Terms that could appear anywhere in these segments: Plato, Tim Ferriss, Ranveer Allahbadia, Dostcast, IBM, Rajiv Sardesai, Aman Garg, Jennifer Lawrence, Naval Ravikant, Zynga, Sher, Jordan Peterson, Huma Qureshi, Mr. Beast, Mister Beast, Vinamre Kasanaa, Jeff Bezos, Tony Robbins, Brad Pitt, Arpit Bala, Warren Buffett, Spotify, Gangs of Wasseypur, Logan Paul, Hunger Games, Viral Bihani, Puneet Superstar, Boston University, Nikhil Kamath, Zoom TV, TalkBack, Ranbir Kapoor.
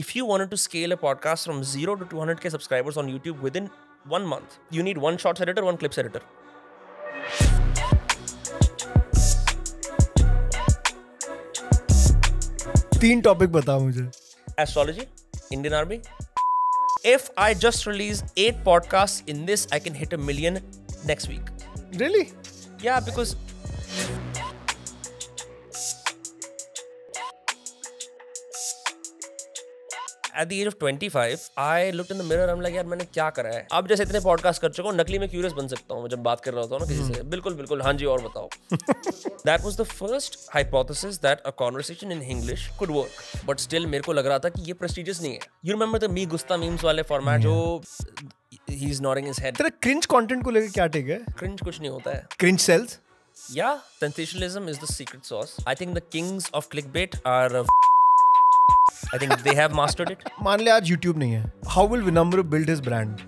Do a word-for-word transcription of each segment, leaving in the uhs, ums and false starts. if you wanted to scale a podcast from zero to two hundred K subscribers on YouTube within one month, you need one shots editor, one clips editor. Three topics, tell me. Astrology, Indian Army. If I just release eight podcasts in this, I can hit a million next week. Really? Yeah, because... At the age of twenty-five, I looked in the mirror and I'm like, yaar, maine kya kara hai? Ab jaise itne podcasts kar chuka hoon, nakli mein curious ban sakta hoon, jab baat kar raha hota hoon na kisi se. Bilkul, bilkul, haan ji aur batao. That was the first hypothesis that a conversation in English could work. But still, mere ko lag raha tha ki ye prestigious nahi hai. You remember the Me Gusta memes wale format, jo he's nodding his head. Tera cringe content ko leke kya take hai? Cringe kuch nahi hota hai. Cringe sells? Yeah, sensationalism is the secret sauce. I think the kings of clickbait are... I think they have mastered it. मान ले आज YouTube नहीं है. How will Vinamre build his brand?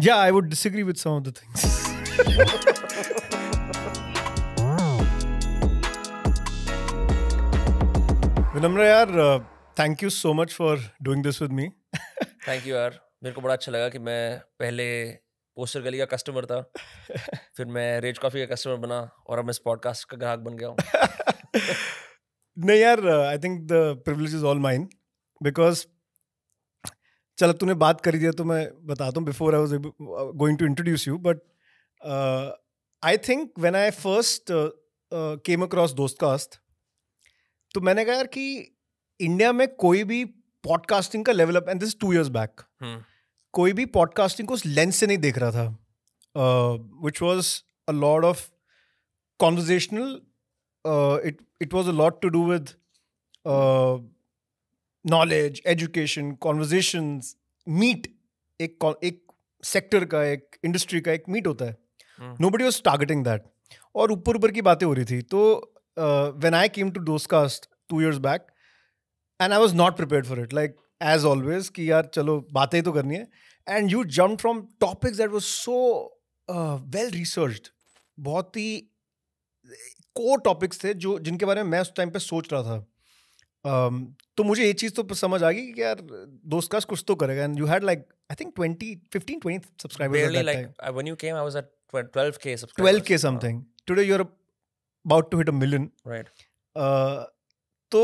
Yeah, I would disagree with some of the things. Vinamre यार, uh, thank you so much for doing this with me. Thank you यार. मेरे को बड़ा अच्छा लगा कि मैं पहले पोस्टर गली का कस्टमर था, फिर मैं रेज कॉफी का कस्टमर बना और अब मैं इस पॉडकास्ट का ग्राहक बन गया हूँ. नहीं यार, I think the privilege is all mine because चल तूने बात करी दिया तो मैं बताता हूँ before I was going to introduce you, but I think when I first came across Dostcast तो मैंने कहा यार कि इंडिया में कोई भी पॉडकास्टिंग का level up, and this two years back, कोई भी पॉडकास्टिंग को उस लेंस से नहीं देख रहा था, which was a lot of conversational, it it was a lot to do with knowledge, education, conversations, meet, एक एक सेक्टर का, एक इंडस्ट्री का एक मीट होता है. नोबडी वॉज टारगेटिंग दैट और ऊपर ऊपर की बातें हो रही थी. तो when I came to Dostcast two years back and I was not prepared for it, like as always कि यार चलो बातें तो करनी है, and you jumped from topics that was so uh, well researched, बहुत ही core topics थे जो जिनके बारे में मैं उस टाइम पे सोच रहा था. um, तो मुझे ये चीज़ तो समझ आ गई कि यार दोस्तकास्ट कुछ तो करेगा. And you had like I think twenty, fifteen, twenty subscribers. When you came I was at twelve K subscribers. twelve K something. Today you're about to hit a million. Right. Uh, तो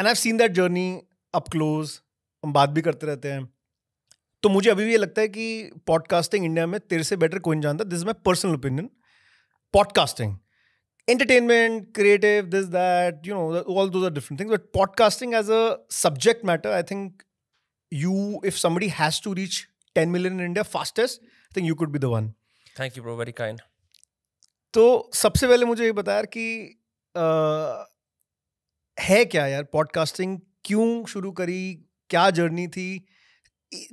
and I've seen that journey up close. हम बात भी करते रहते हैं. तो मुझे अभी भी ये लगता है कि पॉडकास्टिंग इंडिया में तेरे से बेटर कोई नहीं जानता. This is my personal opinion. Podcasting, entertainment, creative, this that, you know, all those are different things, but podcasting as a subject matter, I think you, if somebody has to reach ten million in India fastest, I think you could be the one. Thank you bro, very kind. तो सबसे पहले मुझे ये बताया कि uh, है क्या यार पॉडकास्टिंग, क्यों शुरू करी, क्या जर्नी थी,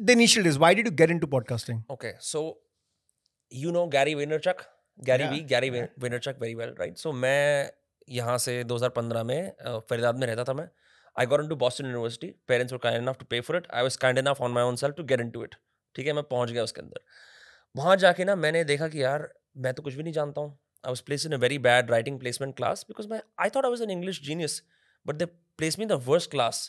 the initial days, why did you get into podcasting? Okay, so you know Gary Vaynerchuk, Gary yeah. V, Gary yeah. Vaynerchuk very well, right? So मैं यहाँ से twenty fifteen में फरीदाबाद में रहता था मैं. I got into Boston University. Parents were kind enough to pay for it. I was kind enough on my own self to get into it. ठीक है, मैं पहुँच गया उसके अंदर. वहाँ जाके ना मैंने देखा कि यार मैं तो कुछ भी नहीं जानता हूँ. I was placed in a very bad writing placement class because my I thought I was an English genius, but they placed me in the worst class.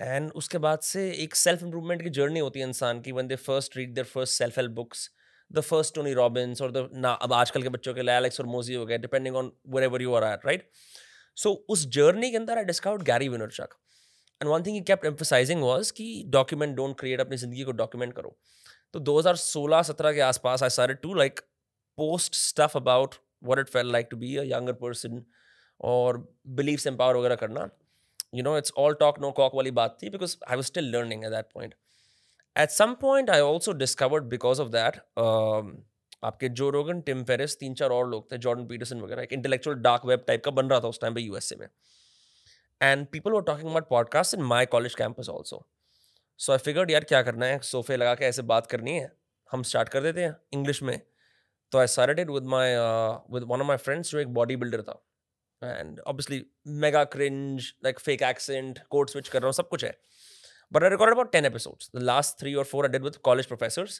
And उसके बाद से एक सेल्फ इम्प्रूवमेंट की जर्नी होती है इंसान की. When they first read their first self help books, the first Tony Robbins और द ना अब आजकल के बच्चों के लिए एलेक्स और मोजी हो गए, depending on wherever you are at, right. So उस जर्नी के अंदर I discovered Gary Vaynerchuk. And one thing he kept emphasizing was कि डॉक्यूमेंट, डोंट क्रिएट, अपनी जिंदगी को डॉक्यूमेंट करो. तो दो हज़ार सोलह सत्रह के आसपास I started to like post stuff about what it felt like to be a younger person और बिलीव्स एम्पावर वगैरह करना. You know, it's all talk, no cock wali baat thi, because I was still learning at that point. At some point, I also discovered because of that, um, आपके Joe Rogan, Tim Ferriss, तीन चार और लोग थे, Jordan Peterson वगैरह, एक intellectual dark web type का बन रहा था उस time पे U S A में. And people were talking about podcasts in my college campus also. So I figured यार क्या करना है, सोफे लगा के ऐसे बात करनी है, हम start कर देते हैं English में. तो I started it with my uh, with one of my friends जो एक bodybuilder था. And obviously mega cringe, like fake accent, code switch कर रहा हूँ, सब कुछ है. But I recorded about ten episodes. The last three or four I did with college professors.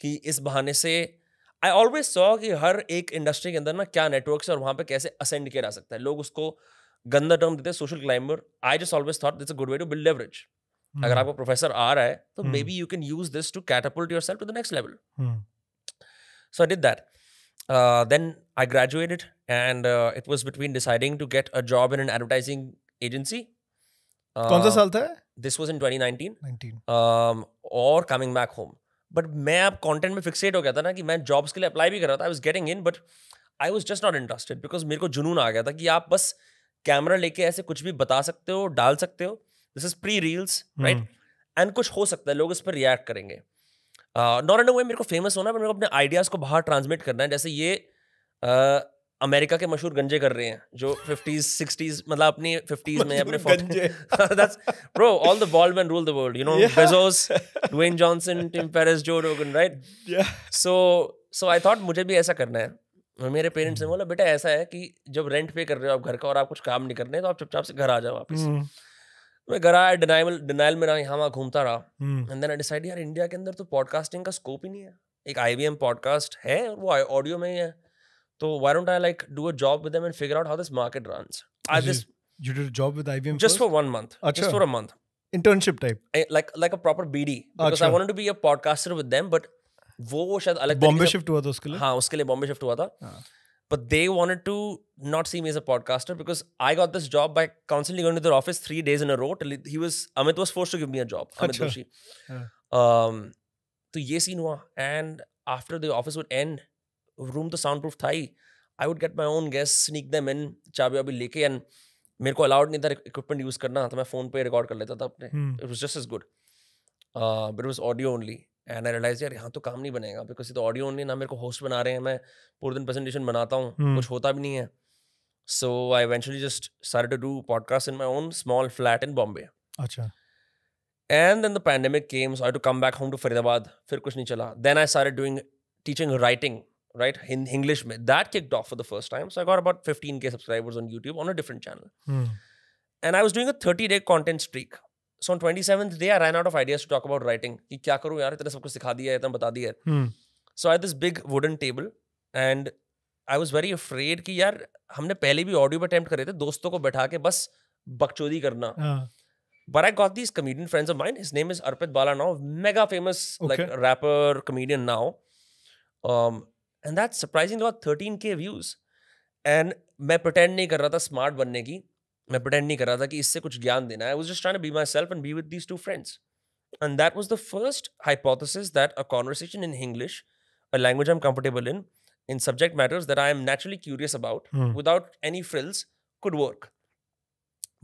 कि इस बहाने से I always saw कि हर एक इंडस्ट्री के अंदर ना क्या नेटवर्क्स और वहाँ पे कैसे असेंड किया जा सकता है. लोग उसको गंदा टर्म देते हैं social climber. I just always thought that's a good way to build leverage. अगर आपको प्रोफेसर आ रहा है तो maybe you can use this to catapult yourself to the next level. So I did that. Then I graduated and it was between deciding to get a job in an advertising agency. कौन सा साल था? This was in twenty nineteen. और coming back home. But मैं अब content में फिक्सेट हो गया था ना कि मैं जॉब्स के लिए अप्लाई भी कर रहा था. I was getting in but I was just not interested because मेरे को जुनून आ गया था कि आप बस कैमरा लेके ऐसे कुछ भी बता सकते हो, डाल सकते हो. This is pre reels right and कुछ हो सकता है, लोग इस पर रिएक्ट करेंगे. नॉट इन अ वे मेरे को फेमस होना है, मेरे को अपने आइडियाज़ को बाहर ट्रांसमिट करना है. जैसे ये uh, अमेरिका के मशहूर गंजे कर रहे हैं जो फिफ्टीज सिक्सटीज मतलब अपनी फिफ्टीज में अपने bro all the bald man rule the world you know. Bezos, Dwayne Johnson, Tim Ferriss, Joe Rogan right. So so I thought मुझे भी ऐसा करना है. मेरे पेरेंट्स ने बोला बेटा ऐसा है कि जब रेंट पे कर रहे हो आप घर का और आप कुछ काम नहीं करने तो आप चुपचाप से घर आ जाओ वापस. मैं घर आया, डिनाइल डिनाइल में रहा, यहाँ वहाँ घूमता रहा. एंड देन आई डिसाइड यार इंडिया के अंदर तो पॉडकास्टिंग का स्कोप ही नहीं है. एक आईबीएम पॉडकास्ट है और वो ऑडियो में ही है. तो why don't I like do a job with them and figure out how this market runs. I just you did a job with IBM just for one month, just for a month, internship type, like like a proper BD because I wanted to be a podcaster with them. But वो शायद अलग Bombay shift हुआ था उसके लिए. हाँ, उसके लिए बॉम्बे शिफ्ट हुआ था. But they wanted to not see me as a podcaster because I got this job by constantly going to their office three days in a row. Till he was Amit was forced to give me a job. Amit Hushin. Um, so ye scene hua, and after the office would end, room to soundproof tha hi. I would get my own guests, sneak them in, chabi abi leke, and मेरे को allowed नहीं था equipment use करना, तो मैं phone पे record कर लेता था अपने. It was just as good, uh, but it was audio only. And I realized यार यहाँ तो काम नहीं बनेगा because तो audio only, ना मेरे को host बना रहे हैं, मैं पूरे दिन presentation बनाता हूँ, hmm. कुछ होता भी नहीं है. So I eventually just started to do podcasts in my own small flat in Bombay. अच्छा. And then the pandemic came, so I had to come back home to Faridabad. फिर कुछ नहीं चला. Then I started doing teaching writing, right, in English में. That kicked off for the first time. So I got about fifteen K subscribers on YouTube on a different channel. Hmm. And I was doing a thirty day content streak. So on twenty-seventh day I ran out of ideas to talk about writing. कि क्या करूँ यार, इतना सब कुछ सिखा दिया है, इतना बता दिया है. hmm. So I had this big wooden table and I was very afraid कि यार हमने पहले भी ऑडियो पर अटेम्प्ट करे थे दोस्तों को बैठा के बस बकचोदी करना. uh. But I got these comedian friends of mine. His name is Arpit Bala now, mega famous, okay. like rapper comedian now. Um, and that's surprisingly got thirteen K views. And मैं pretend नहीं कर रहा था smart बनने की. मैं pretend नहीं कर रहा था कि इससे कुछ ज्ञान देना है. I was just trying to be myself and be with these two friends. And that was the first hypothesis that a conversation in English, a language I'm comfortable in, in subject matters that I am naturally curious about, hmm. without any frills, could work.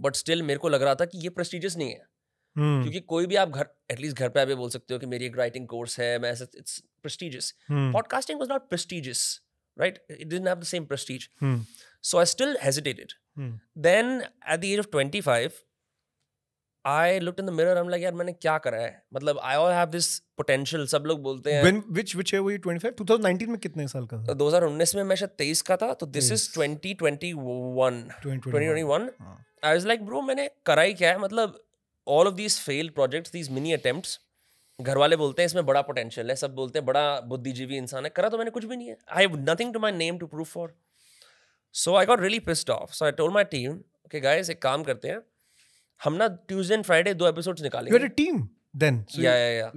But still मेरे को लग रहा था कि ये prestigious नहीं है. hmm. क्योंकि कोई भी आप घर एटलीस्ट घर पे आप ये बोल सकते हो कि मेरी एक राइटिंग कोर्स है, मैं ऐसा, it's prestigious. hmm. Podcasting was not prestigious. Right? It didn't have the same prestige. Hmm. So I still hesitated. Hmm. Then at the age of twenty-five, I looked in the mirror. I'm like, "Yaar, मैंने क्या करा है? मतलब, I all have this potential. सब लोग बोलते हैं." When which which year were you twenty-five? twenty nineteen में कितने साल का था? twenty nineteen में मैं शायद तेईस का था. तो this is twenty twenty-one. twenty twenty-one. I was like, bro, मैंने करा ही क्या है? मतलब, all of these failed projects, these mini attempts. घर वाले बोलते हैं इसमें बड़ा पोटेंशियल है, सब बोलते हैं बड़ा बुद्धिजीवी इंसान है, करा तो मैंने कुछ भी नहीं है. I have nothing to my name to prove for. So I got really pissed off. So I told my team, okay guys एक काम करते हैं, हम ना ट्यूसडे एंड फ्राइडे दो एपिसोड्स निकालेंगे. You had a team then? या या या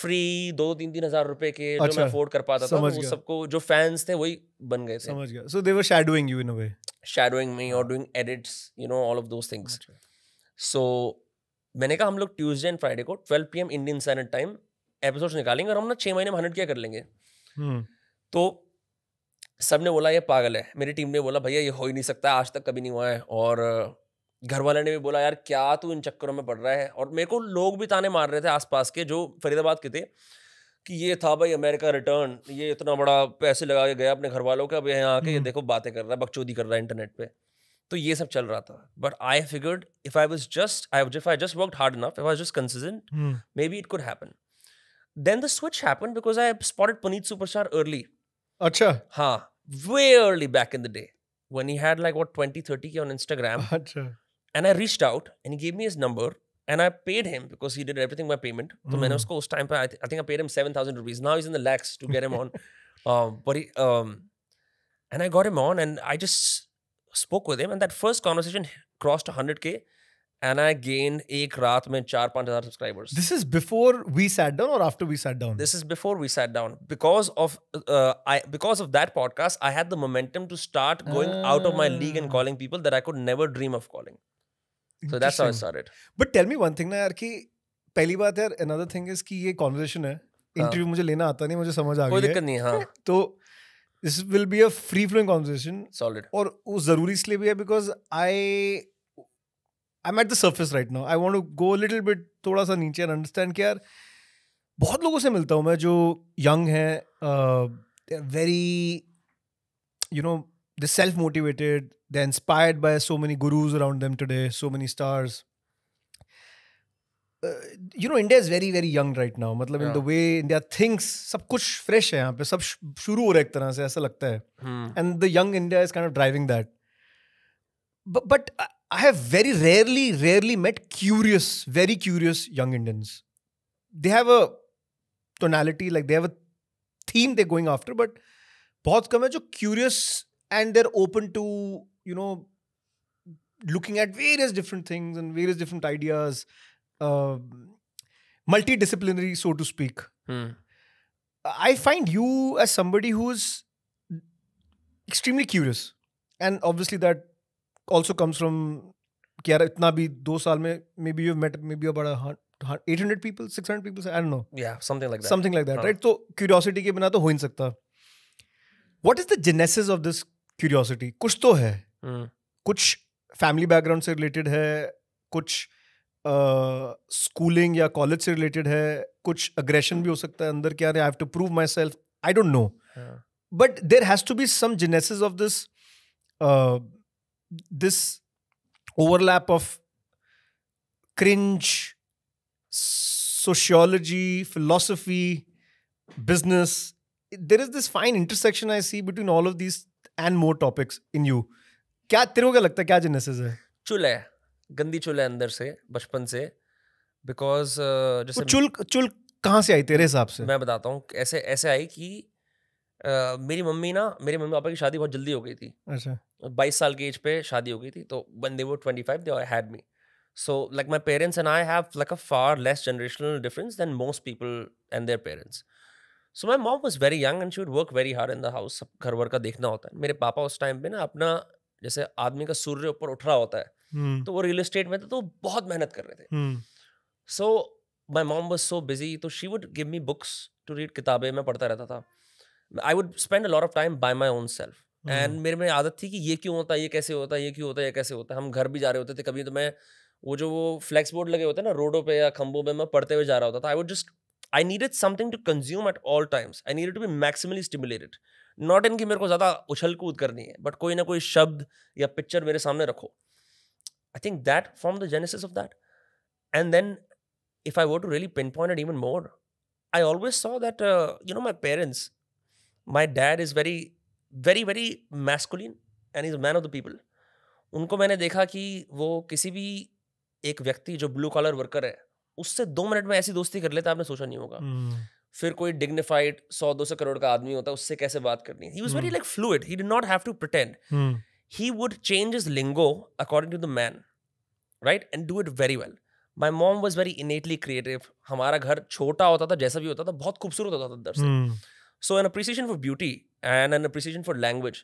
फ्री दो तीन तीन हजार रुपए के जो मैं अफोर्ड कर पाता था, वो सबको जो फैंस थे वही बन गए थे. समझ गया. So they were shadowing you in a way, shadowing me और doing edits, you know, all of those things. So मैंने कहा हम लोग ट्यूसडे एंड फ्राइडे को twelve P M Indian standard time episodes निकालेंगे और हम ना छः महीने में हंड्रेड क्या कर लेंगे. hmm. तो सब ने बोला ये पागल है. मेरी टीम ने बोला भैया ये हो ही नहीं सकता, आज तक कभी नहीं हुआ है. और घर वाले ने भी बोला यार क्या तू इन चक्करों में पड़ रहा है. और मेरे को लोग भी ताने मार रहे थे आसपास के जो फरीदाबाद के थे कि ये था भाई अमेरिका रिटर्न, ये इतना बड़ा पैसे लगा के गया अपने घर वालों का, अब यहाँ आके ये देखो बातें कर रहा है, बकचोदी कर रहा है इंटरनेट पर. तो ये सब चल रहा था. But I figured if I was just I if I just worked hard enough, if I was just consistent, maybe it could happen. Then the switch happened because I spotted Puneet superstar early. अच्छा. हाँ, way early back in the day when he had like what twenty thirty K on Instagram. अच्छा. And I reached out and he gave me his number and I paid him because he did everything by payment. तो मैंने उसको उस time पे I think I paid him seven thousand rupees. Now is in the lakhs to get him on. But and I got him on and I just spoke with him, and that first conversation crossed one hundred K. And I gained ek raat mein four to five thousand subscribers. This is before we sat down or after we sat down? This is before we sat down. Because of uh, I because of that podcast, I had the momentum to start going ah. out of my league and calling people that I could never dream of calling. So that's how I started. But tell me one thing na yaar ki pehli baat yaar, another thing is ki ye conversation hai. Interview mujhe lena aata nahi, mujhe samajh aa gayi hai. Koi dikkat nahi hai. To this will be a free flowing conversation. Solid. Aur wo zaruri isliye bhi hai because I I'm at the surface right now. I want to go a little bit thoda sa niche and understand कि यार बहुत लोगों से मिलता हूँ मैं जो young हैं, uh, they're very, you know, they're self-motivated, they're inspired by so many gurus around them today, so many stars. Uh, you know, India is very very young right now. मतलब yeah. in the way India thinks, सब कुछ fresh है यहाँ पे, सब शुरू हो रहा है एक तरह से ऐसा लगता है. Hmm. And the young India is kind of driving that. But but. I have very rarely, rarely met curious, very curious young Indians. They have a tonality, like they have a theme they're going after, but bahut kam hai jo curious and they're open to, you know, looking at various different things and various different ideas, uh, multidisciplinary, so to speak. Hmm. I find you as somebody who's extremely curious, and obviously that also comes from कि itna bhi do saal mein, maybe you've met maybe about eight hundred people, six hundred people, I don't know. Yeah, something like that. Something like that, huh. right? So curiosity ke bina to ho nahi sakta. What is the genesis of this curiosity? Kuch to hai. Mm. Kuch family background se related hai. Kuch uh, schooling ya college se related hai. Kuch aggression bhi ho sakta hai. Andar kya hai, I have to prove myself. I don't know. Yeah. But there has to be some genesis of this uh, this overlap of cringe, sociology, philosophy, business. There is this fine intersection I see between all of these and more topics in you. Kya tere ko kya lagta hai, kya genesis hai? Chul hai, gandi chul hai andar se, bachpan se, because uh, jaise chul chul kahan se aayi tere hisab se? Main batata hu, aise aise aayi ki Uh, मेरी mummy ना मेरे mummy papa की शादी बहुत जल्दी हो गई थी. अच्छा. बाईस साल की एज पे शादी हो गई थी. तो when they were twenty-five they had me, so like my parents and I have like a far less generational difference than most people and their parents. So my mom was very young and she would work very hard in the house. सब घर वर का देखना होता है. मेरे पापा उस time पे ना अपना जैसे आदमी का सूर्य ऊपर उठ रहा होता है. hmm. तो वो रियल एस्टेट में थे तो बहुत मेहनत कर रहे थे. hmm. So my mom was so busy, तो she would give me books to read. किताबें मैं पढ़ता रहता था. I would spend a lot of time by my own self. Mm. And मेरे में आदत थी कि ये क्यों होता है, ये कैसे होता है, ये क्यों होता है, ये कैसे होता है. हम घर भी जा रहे होते थे कभी तो मैं वो जो वो फ्लेक्स बोर्ड लगे होते हैं ना रोडों पे या खंबों पे, मैं पढ़ते हुए जा रहा होता था. I would just, I needed something to consume at all times. I needed to be maximally stimulated. Not in कि मेरे को ज़्यादा उछल कूद करनी है, but कोई ना कोई शब्द या पिक्चर मेरे सामने रखो. I think that formed the genesis of that. And then if I were to really pinpoint it even more, I always saw that uh, you know, my parents, my dad is very, very, very masculine and he's a man of the people. उनको मैंने देखा कि वो किसी भी एक व्यक्ति जो blue collar worker है, उससे दो मिनट में ऐसी दोस्ती कर लेता आपने सोचा नहीं होगा. hmm. फिर कोई dignified one hundred two hundred crore का आदमी होता है, उससे कैसे बात करनी. He was hmm. very like fluid. He did not have to pretend. Hmm. He would change his lingo according to the man, right? And do it very well. My mom was very innately creative. हमारा घर छोटा होता था, जैसा भी होता था बहुत खूबसूरत होता था अंदर से. hmm. So an appreciation for beauty and an appreciation for language,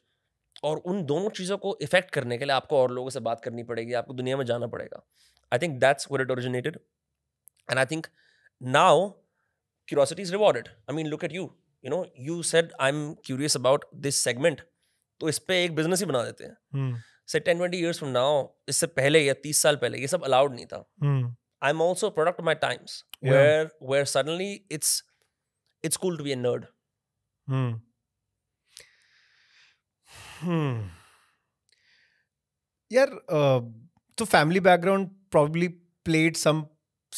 और उन दोनों चीज़ों को इफेक्ट करने के लिए आपको और लोगों से बात करनी पड़ेगी, आपको दुनिया में जाना पड़ेगा. I think that's where it originated, and I think now curiosity is rewarded. I mean, look at you. You know, you said I'm curious about this segment, तो इस पे एक बिजनेस ही बना देते हैं. hmm. Say ten twenty years from now, इससे पहले या तीस साल पहले ये सब अलाउड नहीं था. hmm. I'm also a product of my times. yeah. where where suddenly it's it's cool to be a nerd. Hmm. Hmm. Yeah, uh, so family background probably played some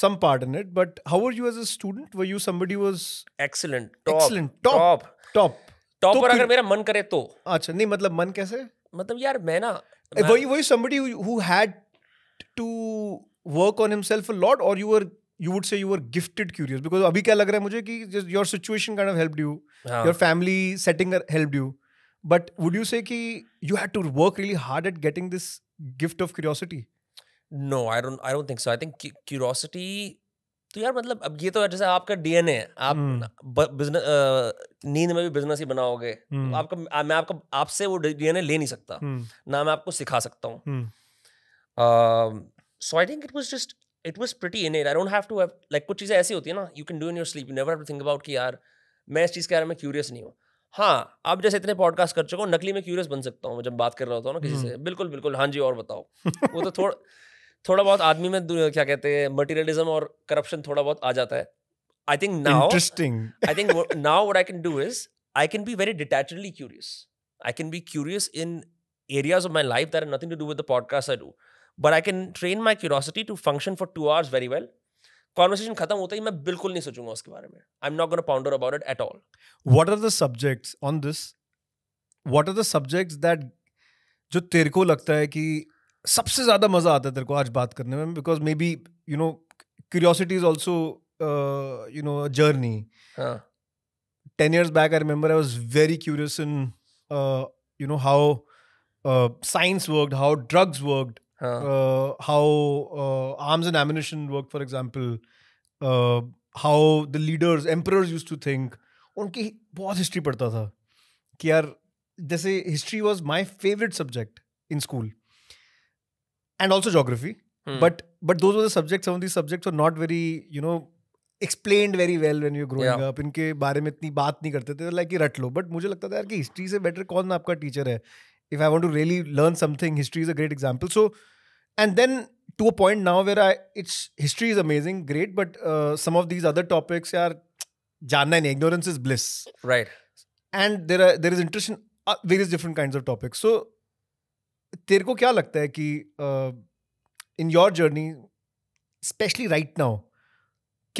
some part in it, but how were you as a student? Were you somebody who was excellent, top, excellent, top, top, top? Top पर अगर मेरा मन करे तो. अच्छा नहीं मतलब मन कैसे? मतलब यार मैं ना. Were you were you somebody who, who had to work on himself a lot, or you were? You would say you were gifted curious, because abhi kya lag raha hai mujhe ki your situation kind of helped you, हाँ. Your family setting helped you. But would you say ki you had to work really hard at getting this gift of curiosity? No, I don't. I don't think so. I think curiosity. तो यार मतलब अब ये तो जैसे आपका DNA है, आप बिजनेस नींद में भी बिजनेस ही बनाओगे, आपका मैं आपका आपसे वो डीएनए ले नहीं सकता, ना मैं आपको सिखा सकता हूँ. So I think it was just it was pretty innate. I don't have to have like कुछ चीजें ऐसी होती है ना, you can do in your sleep. You never have to think about कि यार मैं इस चीज के बारे में curious नहीं हूँ. हाँ, आप जैसे इतने पॉडकास्ट कर चुके हो, नकली में क्यूरियस बन सकता हूँ जब बात कर रहा होता हूँ ना किसी से. बिल्कुल बिल्कुल, हाँ जी और बताओ. वो तो थोड़ा थोड़ा बहुत आदमी में क्या कहते हैं मटेरियलिज्म और करप्शन थोड़ा बहुत आ जाता है. I think now I think now what I can do is I can be very detachedly curious. I can be curious in areas of my life that have nothing to do with the podcast I do, but I can train my curiosity to function for two hours very well. Conversation खत्म होता ही मैं बिल्कुल नहीं सोचूंगा उसके बारे में. I am not gonna ponder about it at all. What are the subjects on this, what are the subjects that जो तेरे को लगता है कि सबसे ज्यादा मजा आता है तेरे को आज बात करने में? Because maybe you know curiosity is also you know journey. Ten years back I remember I was very curious in you know how science worked, how drugs worked, Uh, how uh, arms and ammunition work, for example, uh, how the leaders, emperors used to think. उनकी बहुत history पढ़ता था कि यार जैसे history was my favourite subject in school and also geography, but but those were the subjects, some of these subjects were not very you know explained very well when you growing up. इनके बारे में इतनी बात नहीं करते थे, like रट लो. But मुझे लगता था यार कि हिस्ट्री से बेटर कौन आपका टीचर है. If I want to really learn something, history is a great example. So, and then to a point now where I, it's history is amazing, great, but uh, some of these other topics, yaar, जानना नहीं, ignorance is bliss. Right. And there are there is interest in uh, various different kinds of topics. So, तेरे को क्या लगता है कि uh, in your journey, especially right now,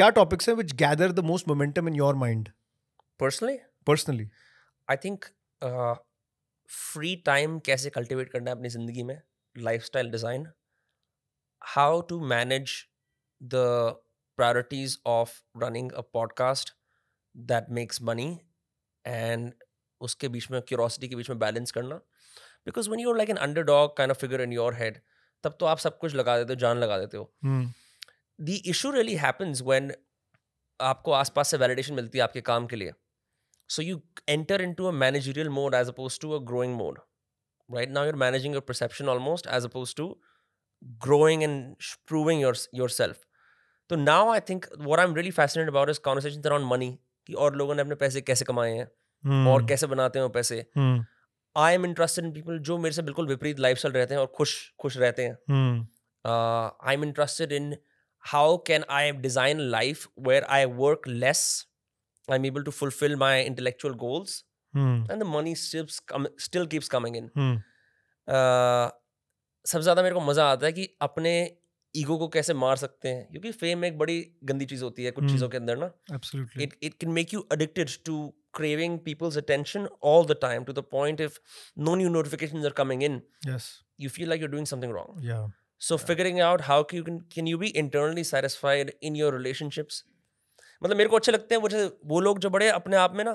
क्या topics हैं which gather the most momentum in your mind? Personally? Personally. I think. Uh, free time कैसे cultivate करना है अपनी ज़िंदगी में, lifestyle design, how to manage the priorities of running a podcast that makes money, and उसके बीच में curiosity के बीच में बैलेंस करना. Because when you are like an underdog kind of figure in your head, तब तो आप सब कुछ लगा देते हो, जान लगा देते हो. The issue really happens when आपको आसपास से वैलिडेशन मिलती है आपके काम के लिए. So you enter into a managerial mode as opposed to a growing mode. Right now you're managing your perception almost as opposed to growing and proving your, yourself. So now I think what I'm really fascinated about is conversations around money. Ki aur logon ne apne paise kaise kamaye hain aur kaise banate hain wo paise. I am interested in people jo mere se bilkul vipreet lifestyle rehte hain aur khush khush rehte hain. Hmm. Uh, I'm interested in how can I design life where I work less. I'm able to fulfill my intellectual goals, hmm. and the money still come, still keeps coming in. Hmm. Uh, सबसे ज़्यादा मेरे को मज़ा आता है कि अपने ego को कैसे मार सकते हैं, क्योंकि फेम एक बड़ी गंदी चीज़ होती है कुछ hmm. चीज़ों के अंदर ना. Absolutely. It it can make you addicted to craving people's attention all the time to the point if no new notifications are coming in, yes, you feel like you're doing something wrong. Yeah. So yeah. figuring out how you can can you be internally satisfied in your relationships. मतलब मेरे को अच्छे लगते हैं वो जैसे वो लोग जो बड़े अपने आप में ना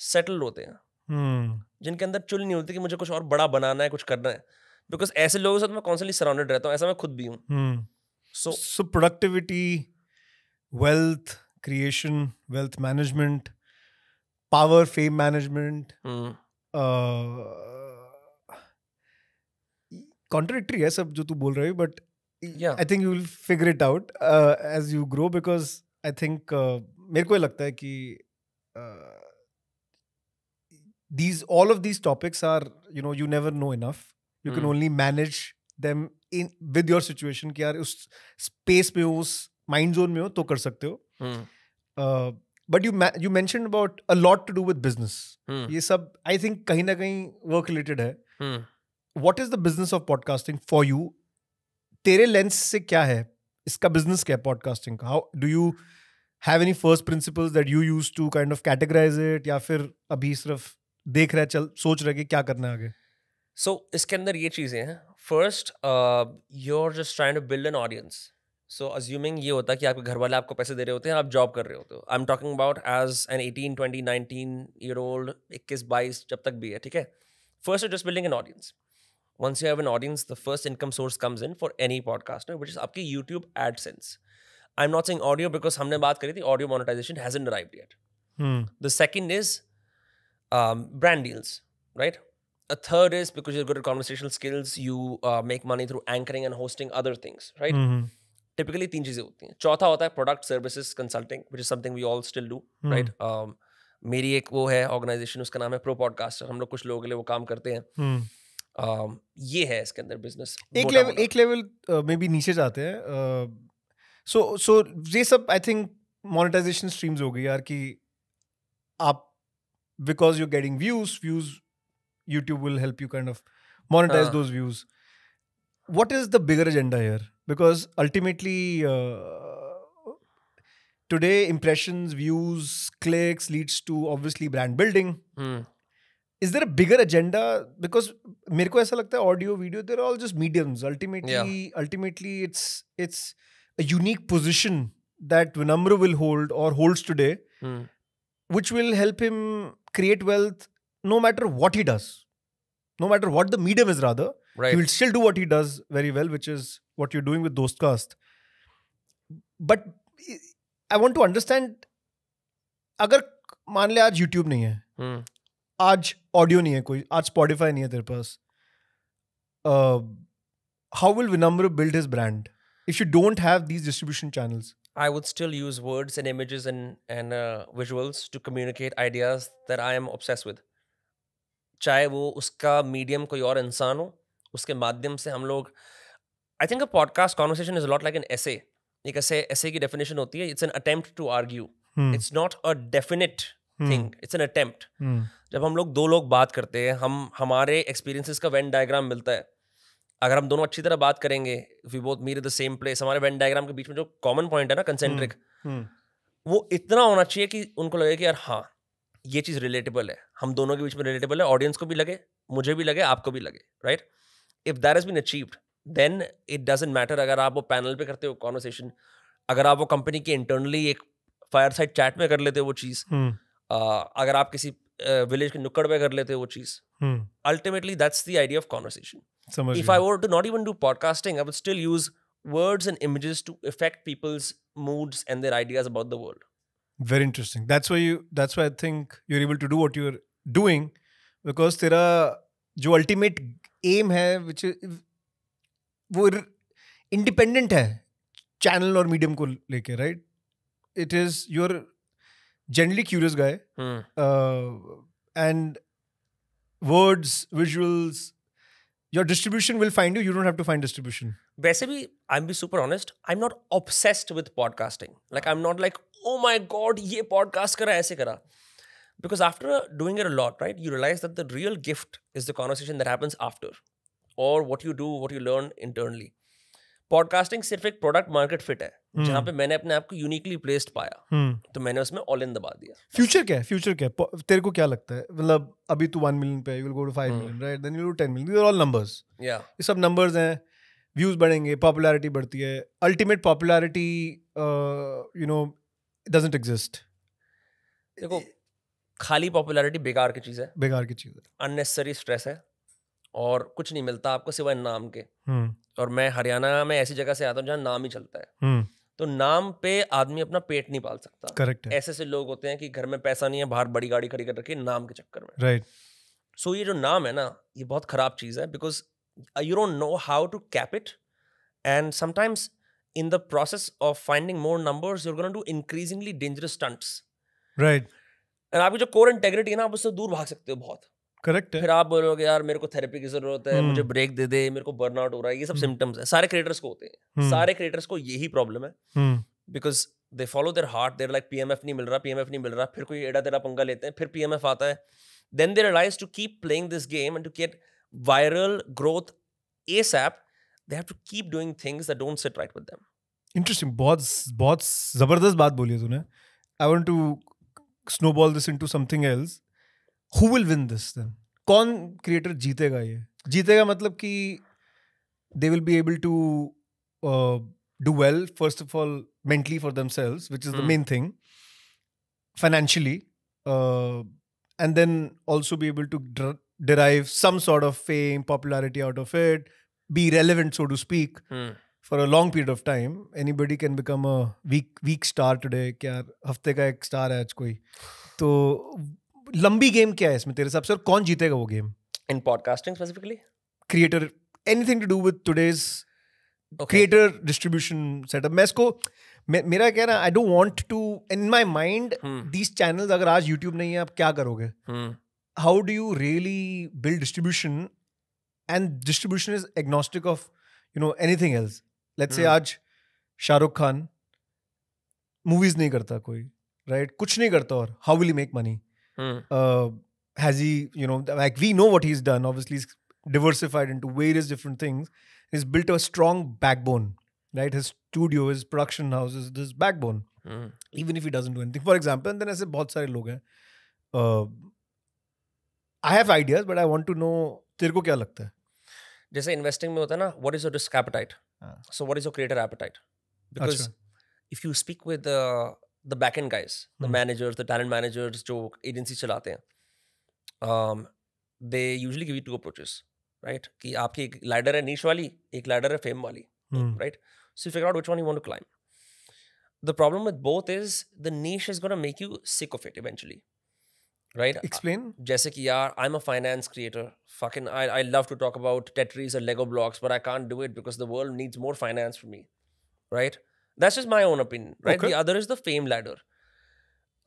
सेटल होते हैं, hmm. जिनके अंदर चुल नहीं होती कि मुझे कुछ और बड़ा बनाना है, कुछ करना है. बिकॉज ऐसे लोगों से तो मैं कॉन्स्टेंटली सराउंडेड रहता हूँ, ऐसा मैं खुद भी हूँ. So so productivity, wealth creation, wealth management, power fame management, contradictory है सब जो तू बोल रहे हो, but I think you will figure it out as you grow. Because I think uh, मेरे को ये लगता है कि these all of these topics are you know you never know enough, you can only manage them in with your situation कि यार उस space में हो, उस माइंड जोन में हो तो कर सकते हो. But you you mentioned about a lot to do with business, ये सब आई थिंक कहीं ना कहीं वर्क रिलेटेड है. What is the business of podcasting for you? तेरे लेंस से क्या है इसका बिजनेस, क्या है पॉडकास्टिंग का? How do you have any first principles that you use to kind of categorize it, या फिर अभी सिर्फ देख रहे चल सोच रहे कि क्या करना है आगे? सो so, इसके अंदर ये चीज़ें हैं. First you are just trying to build an audience. So assuming ये होता है कि आपके घर वाले आपको पैसे दे रहे होते हैं, आप जॉब कर रहे होते हो. I am talking about as an eighteen twenty nineteen year old, इक्कीस बाईस जब तक भी है, ठीक है. First, you're just building an audience. Once you have an audience, the first income source comes in for any podcaster, which is your YouTube AdSense. I'm not saying audio because we talked about audio monetization hasn't arrived yet. Hmm. The second is um, brand deals, right? A third is because you're good at conversational skills, you uh, make money through anchoring and hosting other things, right? Mm-hmm. Typically, three things. Chautha hota hai product, services, consulting, which is something we all still do, mm-hmm. right? Um, मेरी एक वो है organization, उसका नाम है Pro Podcaster. हम लोग कुछ लोगों के लिए वो काम करते हैं. Mm-hmm. um, ये है इसके अंदर business. एक level, एक level uh, maybe नीचे जाते हैं. Uh, so, so ये सब I think monetization streams हो गई यार कि आप because you're getting views, views YouTube will help you kind of monetize uh, those views. What is the bigger agenda here? Because ultimately, uh, today impressions, views, clicks leads to obviously brand building. Hmm. Is there a bigger agenda? Because मेरे को ऐसा लगता है audio, video, they're all just mediums. Ultimately, yeah. ultimately, it's it's a unique position that Vinamre will hold or holds today, hmm. which will help him create wealth. No matter what he does, no matter what the medium is rather, right. he will still do what he does very well, which is what you're doing with Dostcast. But I want to understand, agar मान ले आज YouTube नहीं है, hmm. आज audio नहीं है कोई, आज Spotify नहीं है तेरे पास, uh, how will Vinamre build his brand if you don't have these distribution channels? I would still use words and images and, and uh, visuals to communicate ideas that I am obsessed with. चाहे वो उसका medium कोई और इंसान हो, उसके माध्यम से हम लोग, I think a podcast conversation is a lot like an essay. एक essay, essay की definition होती है, it's an attempt to argue. Hmm. It's not a definite hmm. thing. It's an attempt. Hmm. जब हम लोग दो लोग बात करते हैं, हम हमारे experiences का Venn diagram मिलता है. अगर हम दोनों अच्छी तरह बात करेंगे, if we both meet at the same place, हमारे Venn diagram के बीच में जो common point है ना, concentric, hmm. Hmm. वो इतना होना चाहिए कि उनको लगे कि यार हाँ, ये चीज relatable है, हम दोनों के बीच में relatable है, audience को भी लगे, मुझे भी लगे, आपको भी लगे, right? If that has been achieved, then it doesn't matter अगर आप वो panel पे करते हो conversation, अगर आप वो company के internally एक fireside chat में कर लेते हो वो चीज, hmm. uh, अगर आप किसी uh, village के नुक्कड़ पे कर लेते हो वो चीज, hmm. ultimately that's the idea of conversation. Somebody. If I were to not even do podcasting, I would still use words and images to affect people's moods and their ideas about the world. Very interesting. That's why you. That's why I think you're able to do what you're doing, because tera jo ultimate aim hai, which is, wo independent hai channel or medium ko leke, right? It is you're generally curious guy, hmm. uh, and words, visuals, your distribution will find you. You don't have to find distribution. Basically, I'm be super honest. I'm not obsessed with podcasting. Like I'm not like. Oh my God, ye podcast kara, aise kara. Because after doing it a lot, right, you realize that the real gift is the conversation that happens after. Or what you do, what you learn internally. Podcasting is a product market fit. Hai, mm. jahan pe maine apne aap ko uniquely placed paya. Mm. To maine usme all in daba diya. Future kya hai? Future kya hai? Tere ko kya lagta hai? Matlab, abhi tu one million pe, you will go to five million, right? Then you will do ten million. These are all numbers. Yeah. Ye sab numbers hain. Views badhenge, popularity badhti hai. Ultimate popularity, uh, you know, it doesn't exist. देखो, खाली popularity बेकार की चीज़ है. बेकार की चीज़ है. Unnecessary stress है. और कुछ नहीं मिलता आपको सिवाय नाम के. Hmm. और मैं हरियाणा में ऐसी जगह से आता हूँ जहाँ नाम ही चलता है. Hmm. तो नाम पे आदमी अपना पेट नहीं पाल सकता. Correct. ऐसे से लोग होते हैं कि घर में पैसा नहीं है, बाहर बड़ी गाड़ी खड़ी कर रखी है नाम के चक्कर में. Right. So ये जो नाम है ना, ये बहुत खराब चीज़ है, because you don't know how to cap it, and sometimes in the process of finding more numbers, you're going to do increasingly dangerous stunts. Right. And आपकी जो core integrity है ना, आप उससे दूर भाग सकते हो बहुत. Correct है. फिर आप बोलोगे यार मेरे को therapy की ज़रूरत है, मुझे break दे दे, मेरे को burnout हो रहा है, ये सब symptoms हैं. सारे creators को होते हैं. सारे creators को यही problem है. Because they follow their heart, they're like P M F नहीं मिल रहा, P M F नहीं मिल रहा, फिर कोई एड़ा तेड़ा पंगा लेते हैं, फिर P M F आता है. Then they realize to keep playing this game and to get viral growth ASAP, they have to keep doing things that don't sit right with them. Interesting. बहुत बहुत जबरदस्त बात बोली है तूने. I want to snowball this into something else. Who will win this then? कौन creator जीतेगा ये? जीतेगा मतलब कि they will be able to uh, do well first of all mentally for themselves, which is mm. the main thing. Financially, uh, and then also be able to derive some sort of fame, popularity out of it, be relevant, so to speak, hmm. for a long period of time. Anybody can become a weak weak star today. Kya hafte ka ek star hai aaj koi. So, lambi game kya hai isme tere sabse aur kaun jeetega wo game? In podcasting specifically? Creator, anything to do with today's okay. creator distribution setup. मैं इसको मेरा कहना I don't want to in my mind hmm. these channels अगर आज YouTube नहीं है आप क्या करोगे? Hmm. How do you really build distribution? And distribution is agnostic of, you know, anything else. Let's hmm. say आज Shah Rukh Khan movies नहीं करता कोई, right? कुछ नहीं करता और how will he make money? Hmm. Uh, has he, you know, like we know what he's done. Obviously, he's diversified into various different things. He's built a strong backbone, right? His studio, his production house is this backbone. Mm. Even if he doesn't do anything. For example, and then I said, बहुत सारे लोग हैं. Uh, I have ideas, but I want to know, तेरे को क्या लगता है? जैसे investing में होता है ना, what is your risk appetite? Ah. So what is your creator appetite? Because Achha. if you speak with uh, the back-end guys, the hmm. managers, the talent managers, जो agencies चलाते हैं, Um, they usually give you two approaches, right? कि आपकी एक ladder है niche वाली, एक ladder है fame वाली, hmm. right? So you figure out which one you want to climb. The problem with both is the niche is going to make you sick of it eventually, right? Explain. Uh, जैसे कि यार, I'm a finance creator. Fucking, I I love to talk about Tetris or Lego blocks, but I can't do it because the world needs more finance from me, right? That's just my own opinion, right? Okay. The other is the fame ladder.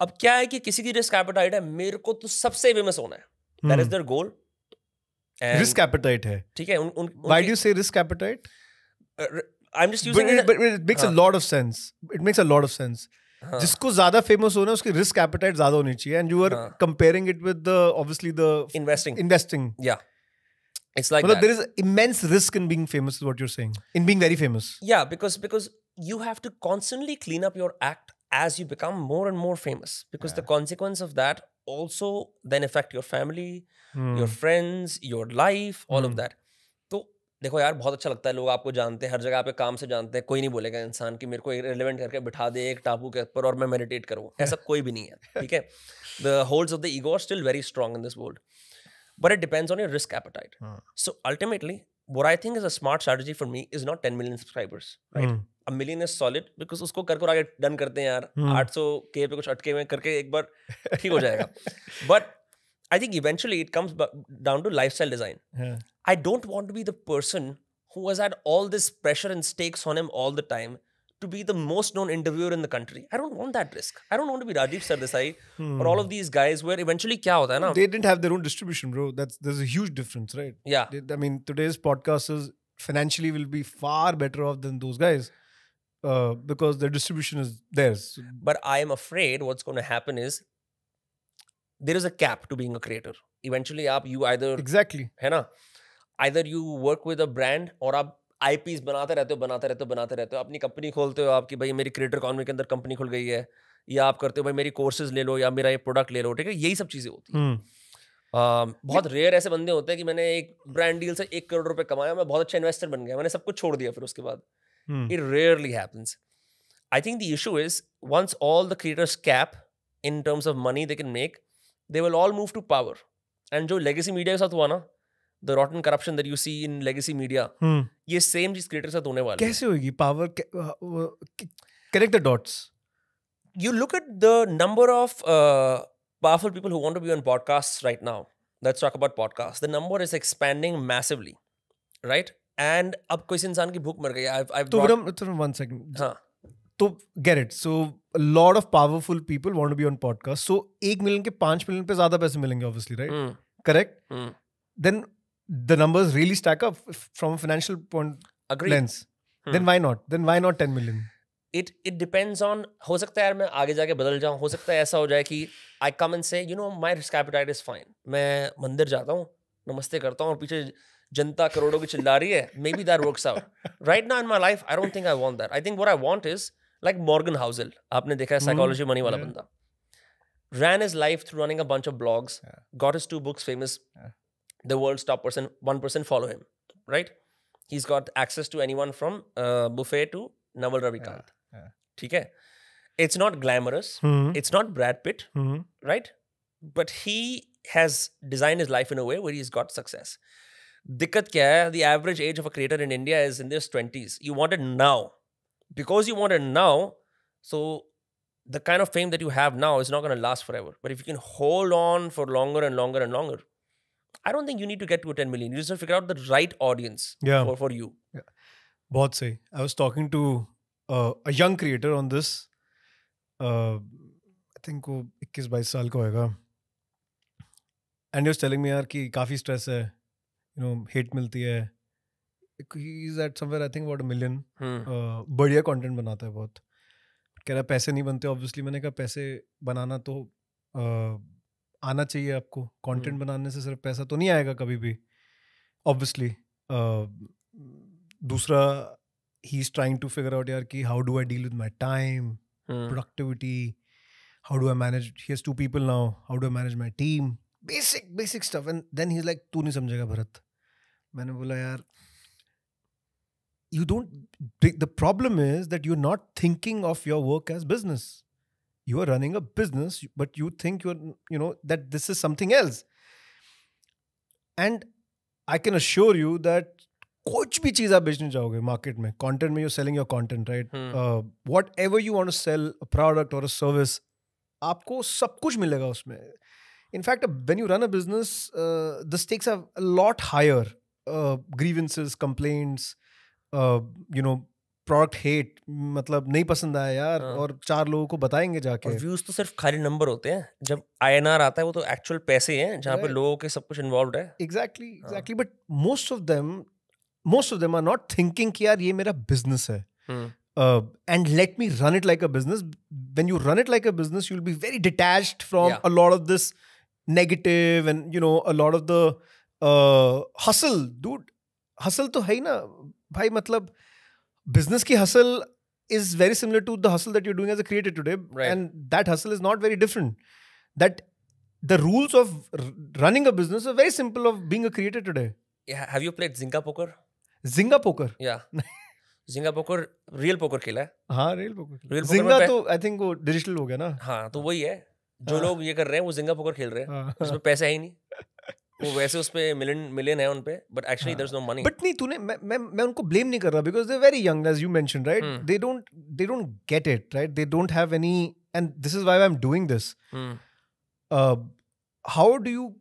अब क्या है कि किसी की risk appetite है मेरे को तो सबसे फेमस होना है that is their goal risk appetite है ठीक है why do you say risk appetite I am just using it makes a lot of sense it makes a lot of sense जिसको ज्यादा फेमस होना है उसकी रिस्क एपेटाइट ज्यादा होनी चाहिए and you are comparing it with the obviously the investing investing या it's like there is immense risk in being famous is what you are saying in being very famous या because because you have to constantly clean up your act as you become more and more famous because yeah. the consequence of that also then affect your family, mm. your friends, your life, all mm. of that. तो देखो यार बहुत अच्छा लगता है लोग आपको जानते हैं हर जगह आपके काम से जानते हैं कोई नहीं बोलेगा इंसान कि मेरे को irrelevant करके बिठा दे एक टापू के ऊपर और मैं meditate करूँ ऐसा कोई भी नहीं है ठीक है. The holds of the ego are still very strong in this world, but it depends on your risk appetite. Mm. So ultimately, what I think is a smart strategy for me is not ten million subscribers, right? Mm. A million is solid because उसको करके आगे done करते हैं यार eight hundred K पे कुछ अटके हुए करके एक बार ठीक हो जाएगा. But I think eventually it comes down to lifestyle design. Yeah. I don't want to be the person who has had all this pressure and stakes on him all the time to be the most known interviewer in the country. I don't want that risk. I don't want to be Rajiv Sardesai hmm. or all of these guys where eventually क्या होता है ना? They didn't have their own distribution, bro. That's there's a huge difference, right? Yeah. They, I mean, today's podcasters financially will be far better off than those guys. Uh, because the distribution is theirs. But I am afraid what's going to happen is there is a cap to being a creator. Eventually, you either exactly है ना either you work with a brand और आप I Ps बनाते रहते हो बनाते रहते हो बनाते रहते हो अपनी कंपनी खोलते हो आपकी भाई मेरी क्रिएटर इकोनॉमी के अंदर कंपनी खुल गई है या आप करते हो भाई मेरी कोर्सेज ले लो या मेरा ये प्रोडक्ट ले लो ठीक है यही सब चीजें होती हैं. hmm. Uh, बहुत रेयर ऐसे बंदे होते हैं कि मैंने एक ब्रांड डील से एक करोड़ रुपए कमाया मैं बहुत अच्छा इन्वेस्टर बन गया मैंने सब कुछ छोड़ दिया फिर उसके बाद. Hmm. It rarely happens. I think the issue is once all the creators cap in terms of money they can make, they will all move to power. And jo legacy media ke sath hua na, the rotten corruption that you see in legacy media, hmm. ye same cheez creators ke sath hone wala hai. Kaise hogi power? Connect the dots. You look at the number of uh, powerful people who want to be on podcasts right now. Let's talk about podcasts. The number is expanding massively, right? And अब कोई इंसान की भूख मर गई. I've I've. तो ब्रम one second. हाँ. तो get it. So a lot of powerful people want to be on podcast. So एक मिलियन के पांच मिलियन पे ज़्यादा पैसे मिलेंगे obviously, right? Mm. Correct. Mm. Then the numbers really stack up from a financial point Agreed. lens. Hmm. Then why not? Then why not ten million? It it depends on. हो सकता है यार मैं आगे जाके बदल जाऊँ. हो सकता है ऐसा हो जाए कि I come and say, you know, my risk appetite is fine. मैं मंदिर जाता हूँ, नमस्ते करता हूँ और पीछे जनता करोड़ों की चिल्ला रही है. Maybe that works out. Right now in my life, I don't think I want that. I think what I want is like Morgan Housel. आपने देखा है psychology money वाला बंदा. Ran his life through running a bunch of blogs. Yeah. Got his two books famous. Yeah. The world's top person, one person follow him. Right? He's got access to anyone from uh, Buffet to Naval Ravikant. ठीक है? It's not glamorous. Mm-hmm. It's not Brad Pitt. Mm-hmm. Right? But he has designed his life in a way where he's got success. Dikkat kya hai? The average age of a creator in India is in their twenties. You want it now. Because you want it now, so the kind of fame that you have now is not going to last forever. But if you can hold on for longer and longer and longer, I don't think you need to get to a ten million. You just have to figure out the right audience yeah. for, for you. Yeah. Bahut sahi. I was talking to uh, a young creator on this. Uh, I think wo twenty-one twenty-two saal ka hoega. And he was telling me, yaar, ki kafi stress hai. You know, hate milti hai. He's at somewhere, I think, about a million. Hmm. Uh, badhiya content banata hai bahut. कह रहा पैसे नहीं बनते obviously मैंने कहा पैसे बनाना तो आ, आना चाहिए आपको कंटेंट hmm. बनाने से सिर्फ पैसा तो नहीं आएगा कभी भी ऑब्वियसली दूसरा he is trying to figure out यार कि how do I deal with my time productivity how do I manage he has two people now how do I manage my team basic basic stuff and then he is like तू नहीं समझेगा भरत मैंने बोला यार You don't, the problem is that you're not thinking of your work as business. You are running a business, but you think you're, you know, that this is something else. And I can assure you that kuch bhi cheez aap bechne jaoge market mein, content mein, you're selling your content, right? Hmm. Uh, whatever you want to sell, a product or a service, aapko sab kuch milega usme. In fact, when you run a business, uh, the stakes are a lot higher. Uh, grievances, complaints, Uh, you know, product hate मतलब नहीं पसंद आया यार हाँ. और चार लोगों को बताएंगे जाके views तो सिर्फ खाली नंबर होते हैं जब I N R आता है वो तो actual पैसे हैं जहाँ right. पे लोगों के सब कुछ involved है exactly exactly हाँ. but most of them most of them are not thinking कि यार ये मेरा business है uh, and let me run it like a business when you run it like a business you'll be very detached from yeah. a lot of this negative and you know a lot of the uh, hustle dude hustle तो है ही ना भाई मतलब business की hustle is very similar to the hustle that you're doing as a creator today right. and that hustle is not very different. That the rules of running a business are very simple of being a creator today. Yeah, have you played Zynga poker? Zynga poker? Yeah. Zynga poker, real poker खेला है? हाँ, real poker. Real poker Zynga तो I think वो digital हो गया ना? हाँ, तो वही है. जो लोग ये कर रहे हैं वो Zynga poker खेल रहे हैं. उसमें पैसा है ही नहीं. वो वैसे उसपे मिलियन मिलियन है उनपे but actually there's no money but नहीं तूने मैं मैं मैं उनको blame नहीं कर रहा because they're very young as you mentioned right hmm. they don't they don't get it right they don't have any and this is why I'm doing this hmm. uh, how do you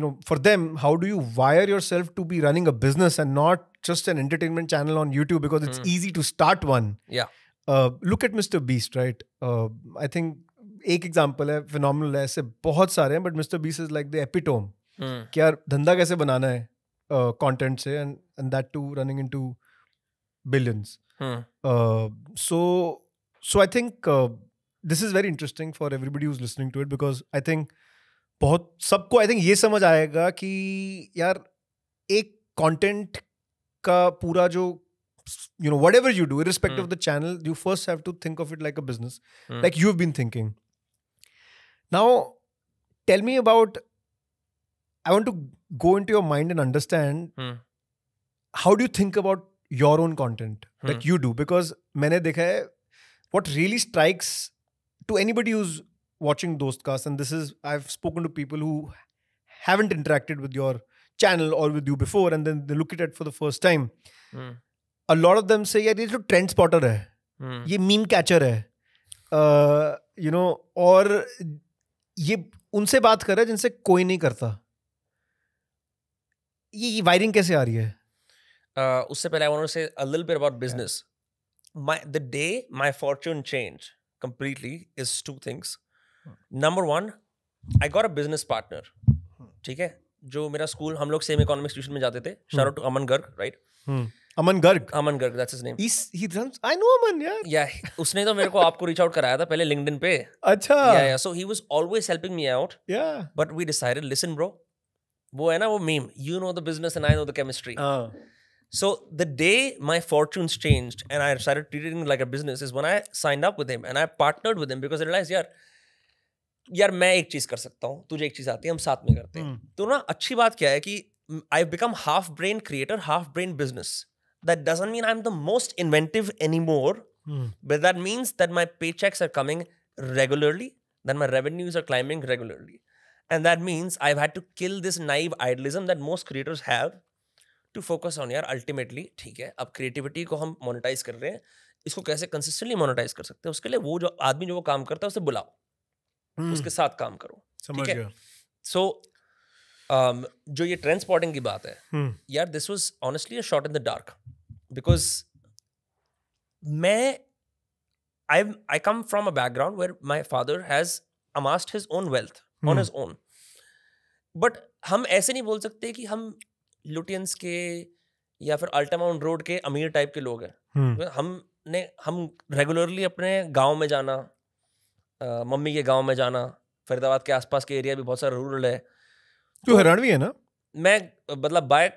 you know for them how do you wire yourself to be running a business and not just an entertainment channel on YouTube because it's hmm. easy to start one yeah uh, look at Mister Beast right uh, I think एक example है phenomenal है ऐसे बहुत सारे हैं but mister Beast is like the epitome कि यार धंधा कैसे बनाना है कंटेंट uh, से and and that too running into billions so so I think this is very interesting for everybody who is listening to it because I think बहुत सबको I think ये समझ आएगा कि यार एक कंटेंट का पूरा जो you know whatever you do irrespective mm. of the channel you first have to think of it like a business mm. like you've been thinking now tell me about I want to go into your mind and understand mm. how do you think about your own content mm. that you do because maine dekha hai what really strikes to anybody who's watching Dostcast and this is I've spoken to people who haven't interacted with your channel or with you before and then they look at it for the first time mm. A lot of them say, yeah, ये तो trend spotter है, hmm. ये meme catcher है, uh, you know, और ये उनसे बात कर रहा है जिनसे कोई नहीं करता. ये, ये वायरिंग कैसे आ रही है? Uh, उससे पहले I want to say a little bit about business. Yeah. My the day my fortune changed completely is two things. Hmm. Number one, I got a business partner. ठीक है? जो मेरा स्कूल हम लोग सेम इकोनॉमिक्स ट्यूशन में जाते थे. Shout out to Aman Garg, right? Hmm. Aman Garg. Aman Garg, that's his name. He's, he runs, I know Aman, yeah. Yeah, उसने तो मेरे को आपको reach out कराया था पहले LinkedIn पे. अच्छा. Yeah, yeah. So he was always helping me out. Yeah. But we decided, listen, bro, वो है ना वो meme. You know the business and I know the chemistry. Uh. So the day my fortunes changed and I started treating it like a business is when I signed up with him and I partnered with him because I realized, यार, यार मैं एक चीज कर सकता हूँ, तुझे एक चीज आती है, हम साथ में करते हैं. तो ना अच्छी बात क्या है कि I've become half-brain creator, half-brain business. That doesn't mean I'm the most inventive anymore, hmm. but that means that my paychecks are coming regularly, that my revenues are climbing regularly. And that means I've had to kill this naive idealism that most creators have to focus on, yaar, ultimately, ठीक है, अब creativity को हम monetize कर रहे हैं, इसको कैसे consistently monetize कर सकते हैं, उसके लिए वो जो आदमी जो वो काम करता है, उसे बुलाओ, hmm. उसके साथ काम करो, समझ गया. So, um, जो ये trend spotting की बात है, hmm. यार, this was honestly a shot in the dark, because मैं, I I come from a background where my father has amassed his own wealth hmm. on his own, but हम ऐसे नहीं बोल सकते कि हम लुटियंस के या फिर अल्टामाउंट रोड के अमीर टाइप के लोग हैं. hmm. हमने हम रेगुलरली अपने गांव में जाना, आ, मम्मी के गांव में जाना, फरीदाबाद के आसपास के एरिया भी बहुत सारा रूरल है. तू हरियाणवी है ना? मैं मतलब बाय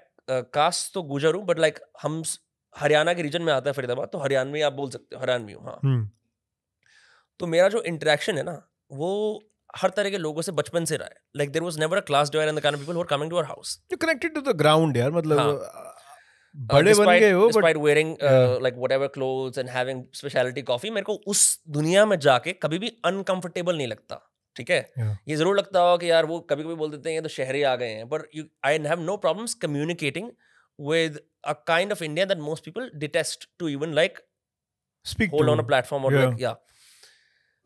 कास्ट तो गुजर हूँ, बट लाइक हम हरियाणा के रीजन में आता है फरीदाबाद, तो हरियाणवी आप बोल सकते हो, हरियाणवी हूँ. हाँ. hmm. तो मेरा जो इंटरेक्शन है ना, वो हर तरह के लोगों से बचपन से रहा है. Like there was never a class divide in the kind of people who are coming to our house. You connected to the ground यार, मतलब बड़े बन गए हो, but despite wearing like whatever clothes and having speciality coffee, मेरे को उस दुनिया में जाके कभी भी अनकंफर्टेबल नहीं लगता. ठीक है, yeah. ये जरूर लगता हो कि यार वो कभी कभी बोल देते हैं तो शहरी आ गए हैं, but I have no problems communicating with a kind of India that most people detest to even like speak hold to. on a platform or yeah. like yeah.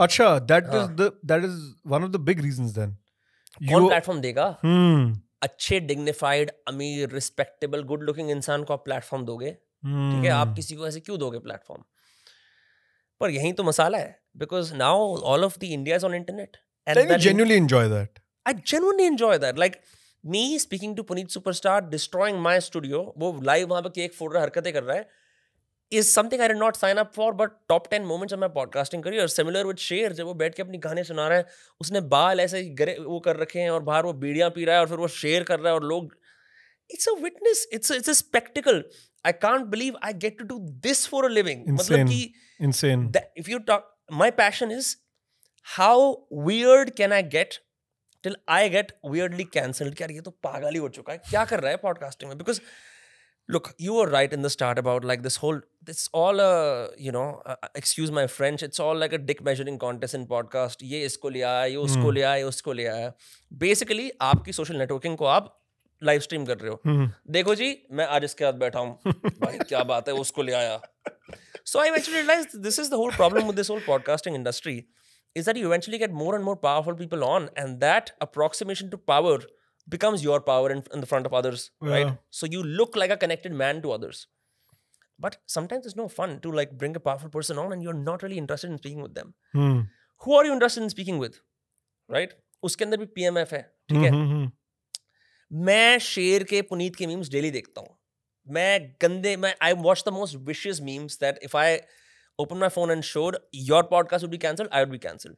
Acha, that huh. is the that is one of the big reasons then. Kaun platform dega? Hmm. Achhe, dignified, ameer, respectable, good-looking इंसान को आप platform दोगे. Hmm. ठीक है, आप किसी को ऐसे क्यों दोगे platform? पर यही तो मसाला है, because now all of the India is on internet. And I genuinely enjoy that. I genuinely enjoy that. Like. Me speaking to Puneet Superstar, destroying my studio, वो live वहाँ पे केक फोड़ रहा, हरकतें कर रहा है, is something I did not sign up for, but top ten moments of my podcasting career. Similar with Sher, जब वो बैठ के अपनी गाने सुना रहा है, उसने बाल ऐसे गरे वो कर रखे हैं और बाहर वो बीड़ियाँ पी रहा है और फिर वो शेयर कर रहा है और लोग, it's a witness, it's a, it's a spectacle. I can't believe I get to do this for a living. Insane. मतलब कि, insane. That, if you talk, my passion is how weird can I get? Till I get weirdly cancelled. क्या ये तो पागल ही हो चुका है, क्या कर रहा है पॉडकास्टिंग में? Because look, you were right in the start about like this whole, it's all a, you know, uh, excuse my French, it's all like a dick measuring contest in podcast. ये इसको ले आया, ये उसको ले आया, उसको ले आया. Basically आपकी social networking को आप live stream कर रहे हो. देखो जी, मैं आज इसके साथ बैठा हूँ, भाई क्या बात है, उसको ले आया. So I eventually realized this is the whole problem with this whole podcasting industry. Is that you eventually get more and more powerful people on, and that approximation to power becomes your power in, in the front of others, yeah. right? So you look like a connected man to others. But sometimes it's no fun to like bring a powerful person on and you're not really interested in speaking with them. Hmm. Who are you interested in speaking with? Right? Uske andar bhi P M F hai, theek hai? Mm-hmm. Main Sher ke, Puneet ke memes daily dekhta hoon. Main gande, main, I watch the most vicious memes that if I open my phone and showed, your podcast would be cancelled, I would be cancelled.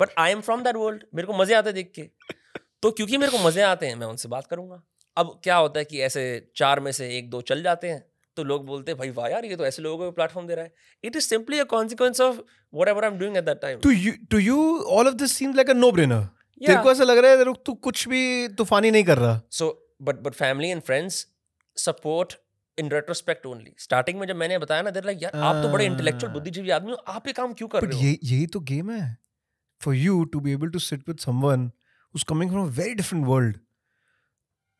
But I am from that world. मेरे को मजे आते हैं देख के. तो क्योंकि मेरे को मजे आते हैं, मैं उनसे बात करूँगा. अब क्या होता है कि ऐसे चार में से एक दो चल जाते हैं, तो लोग बोलते हैं भाई वाह यार, ये तो ऐसे लोगों को प्लेटफॉर्म दे रहा है. It is simply a consequence of whatever I'm doing at that time. To you, to you, all of this seems like a no-brainer. Yeah. तेरे को ऐसा लग रहा है तेरे तू कुछ भी तूफानी नहीं कर रहा. So, but but family and friends support. In retrospect only. Starting में जब मैंने बताया ना, they're like यार आप तो बड़े intellectual बुद्धिजीवी आदमी हो, आप ये काम क्यों कर रहे हो? ये यही तो game है. For you to be able to sit with someone who's coming from a very different world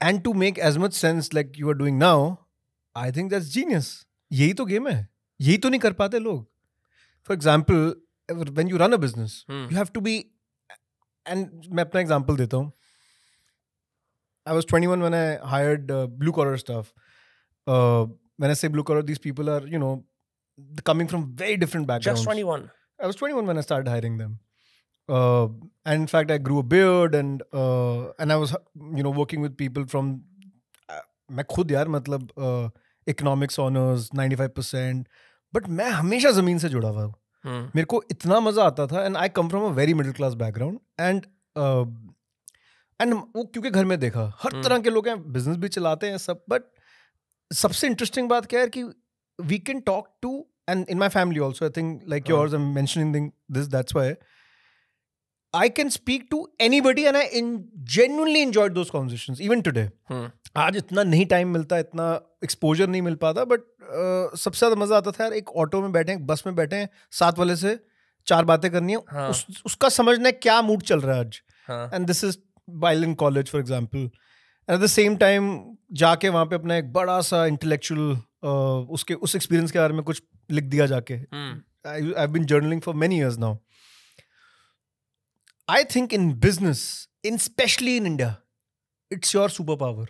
and to make as much sense like you are doing now, I think that's genius. यही तो game है. यही तो नहीं कर पाते लोग. For example, when you run a business, hmm. you have to be. And मैं अपना example देता हूँ. I was twenty-one when I hired uh, blue collar staff. Uh, when I say blue collar, these people are, you know, coming from very different backgrounds. Just twenty-one. I was twenty-one when I started hiring them. Uh, and in fact, I grew a beard and uh, and I was, you know, working with people from, मैं खुद यार मतलब economics honors ninety-five percent, but मैं हमेशा ज़मीन से जुड़ा हुआ हूँ. मेरे को इतना मज़ा आता था, and I come from a very middle class background and uh, and वो क्योंकि घर में देखा हर तरह के लोग हैं, business भी चलाते हैं सब, but सबसे इंटरेस्टिंग बात क्या है कि we can talk to, and in my family also I think like yours I am mentioning this, that's why I can speak to anybody and I genuinely enjoyed those conversations even today. आज इतना नहीं time मिलता, इतना exposure नहीं मिल पाता, but uh, सबसे ज़्यादा मज़ा आता था यार, एक ऑटो में बैठे, एक बस में बैठे हैं, साथ वाले से चार बातें करनी है, हाँ. उस, उसका समझना है क्या मूड चल रहा है आज, and this is while in college, for example. And at the same time, जाके वहाँ पे अपना एक बड़ा सा intellectual उसके उस experience के बारे में कुछ लिख दिया जाके. I've been journaling for many years now. I think in business, in especially in India, it's your superpower.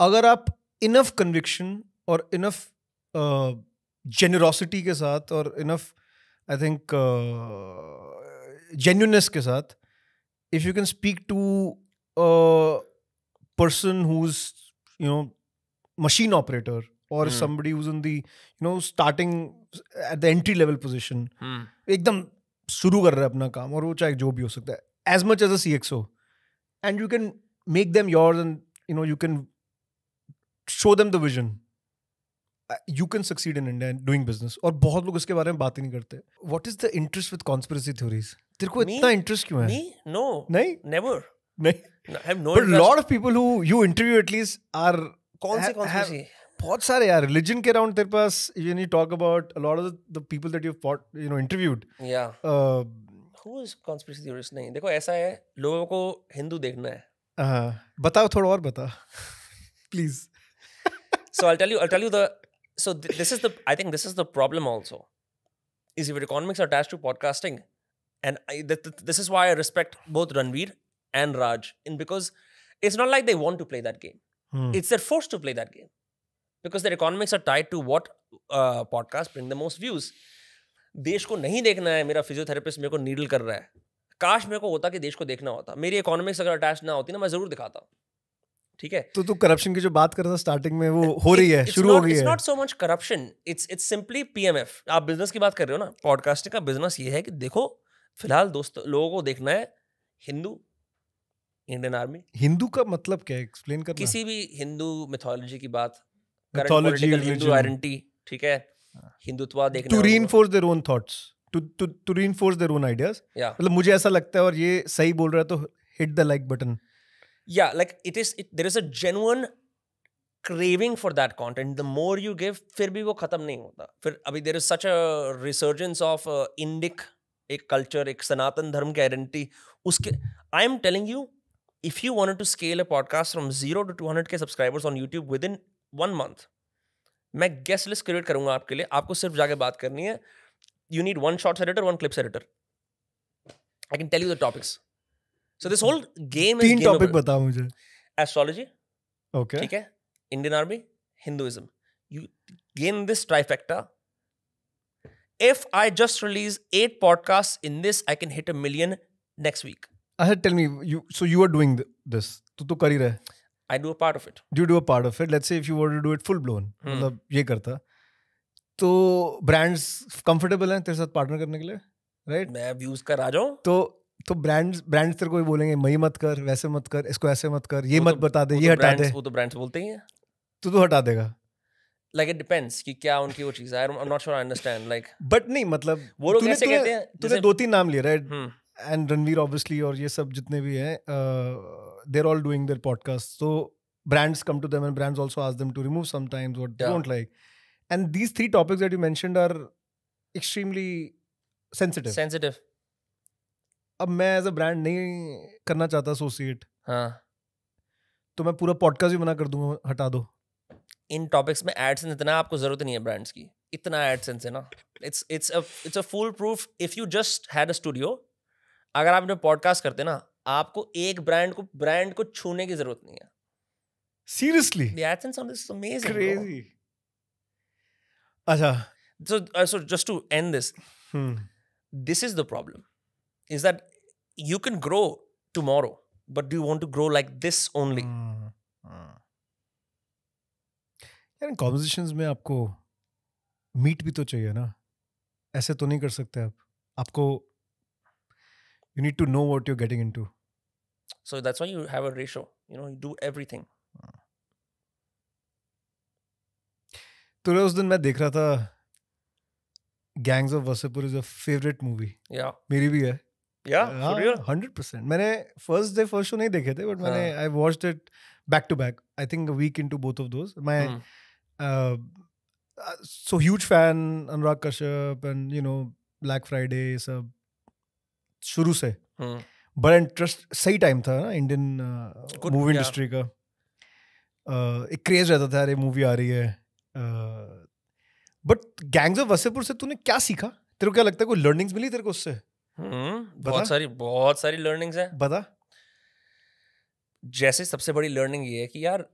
अगर आप enough conviction और enough uh, generosity के साथ और enough, I think, uh, genuineness के साथ, if you can speak to a person who's, you know, machine operator or mm. somebody who's in the, you know, starting at the entry level position, mm. एकदम शुरू कर रहा है अपना काम और वो चाहे जो भी हो सकता है, as much as a C X O, and you can make them yours and, you know, you can show them the vision. You can succeed in India in doing business. और बहुत लोग इसके बारे में बात ही नहीं करते. What is the interest with conspiracy theories? तेरे को इतना interest क्यों है? Me? No. नहीं? Never. नहीं. I have no. But a lot of people who you interview at least are. कौन से conspiracy? बहुत सारे यार. Religion के around तेरे पास. You need to talk about a lot of the people that you've fought, you know, interviewed. Yeah. Uh, Who is conspiracy theorist? नहीं. देखो ऐसा है. लोगों को हिंदू देखना है. हाँ. बताओ थोड़ा और बता. Please. So I'll tell you. I'll tell you the. So th this is the, I think this is the problem also, is if economics are attached to podcasting, and I, th th this is why I respect both Ranveer and Raj, in because it's not like they want to play that game. Hmm. It's they're forced to play that game because their economics are tied to what uh, podcasts bring the most views. देश को नहीं देखना है, मेरा physiotherapist मेरे को needle कर रहा है. काश मेरे को होता कि देश को देखना होता. मेरी economics अगर attached ना होती ना, मैं जरूर दिखाता. ठीक है तो तू करप्शन की जो बात कर रहा था स्टार्टिंग में वो हो रही है शुरू हो गई है. It's not so much corruption, it's it's simply PMF. आप बिजनेस की बात कर रहे हो ना, पॉडकास्टिंग का बिजनेस ये है कि देखो फिलहाल दोस्तों लोगों को देखना है हिंदू, इंडियन आर्मी. हिंदू का मतलब क्या है, एक्सप्लेन करना. किसी भी हिंदू मिथोलॉजी की बात, करंट पॉलिटिकल हिंदू आइडेंटिटी, ठीक है, हिंदुत्व देखना. To reinforce their own thoughts, to to to reinforce their own ideas. मतलब मुझे ऐसा लगता है और ये सही बोल रहा है तो hit the like button. Yeah, like it is, it, there is a genuine craving for that content. The more you give, फिर भी वो खत्म नहीं होता. फिर अभी there is such a resurgence of uh, Indic, एक culture, एक सनातन धर्म की identity. उसके, I am telling you, if you wanted to scale a podcast from zero to two hundred K subscribers on YouTube within one month, मैं guest list create करूँगा आपके लिए. आपको सिर्फ जाके बात करनी है. You need one shots editor, one clips editor. I can tell you the topics. So this whole game is gameable. Three topics bata mujhe. Astrology. Okay. ठीक है. Indian Army, Hinduism. You gain this trifecta. If I just release eight podcasts in this, I can hit a million next week. Aha, tell me, you, so you are doing this. तो तो कर ही रहा है. I do a part of it. You do a part of it. Let's say if you were to do it full blown, मतलब ये करता, तो brands comfortable हैं तेरे साथ partner करने के लिए, right? मैं views का राजा हूँ. तो तो ब्रांड्स ब्रांड्स तेरे को भी बोलेंगे मई मत कर, वैसे मत कर, इसको ऐसे मत कर, ये मत बता दे, ये हटा दे. वो तो ब्रांड्स बोलते ही हैं. तो तू हटा देगा. Like it depends कि क्या उनकी वो चीज़ है. I'm not sure I understand. Like but नहीं मतलब वो लोग कैसे कहते हैं. तूने दो तीन नाम लिए right, and Ranveer obviously और ये सब जितने भी हैं, they're all doing their podcasts. So brands come to them and brands also ask them to remove sometimes what they don't like. And these three topics that you mentioned are extremely sensitive. Sensitive. अब मैं as a brand नहीं करना चाहता associate. हाँ तो मैं पूरा podcast भी बना कर दूंगा, हटा दो. इन टॉपिक्स में एडसेंस इतना आपको जरूरत नहीं है ब्रांड्स की, इतना एडसेंस है ना. It's it's a it's a full proof if you just had a studio. अगर आप पॉडकास्ट करते ना, आपको एक ब्रांड को ब्रांड को छूने की जरूरत नहीं है. Seriously the AdSense on this is amazing, crazy. अच्छा so so just to end this, this is the problem is that you can grow tomorrow, but do you want to grow like this only? Mm, mm. यार इन conversations में आपको meat भी तो चाहिए ना, ऐसे तो नहीं कर सकते आप. आपको you need to know what you're getting into. So that's why you have a ratio. You know, you do everything. Mm. तो उस दिन मैं देख रहा था Gangs of Wasseypur is a favorite movie. Yeah, मेरी भी है. Yeah, for real, hundred percent. मैंने first day first show नहीं देखे थे, but मैंने I watched it back to back. I think a week into both of those. मैं so huge fan Anurag Kashyap and you know Black Friday सब शुरू से. बड़ा इंटरेस्ट, सही टाइम था ना इंडियन मूवी इंडस्ट्री का, uh, एक क्रेज रहता था यार ये मूवी आ रही है. But uh, gangs of Wasseypur से तूने क्या सीखा, तेरे को क्या लगता है कोई लर्निंग्स मिली तेरे को उससे? हम्म, बहुत सारी बहुत सारी लर्निंग्स हैं. बता. जैसे सबसे बड़ी लर्निंग ये है कि यार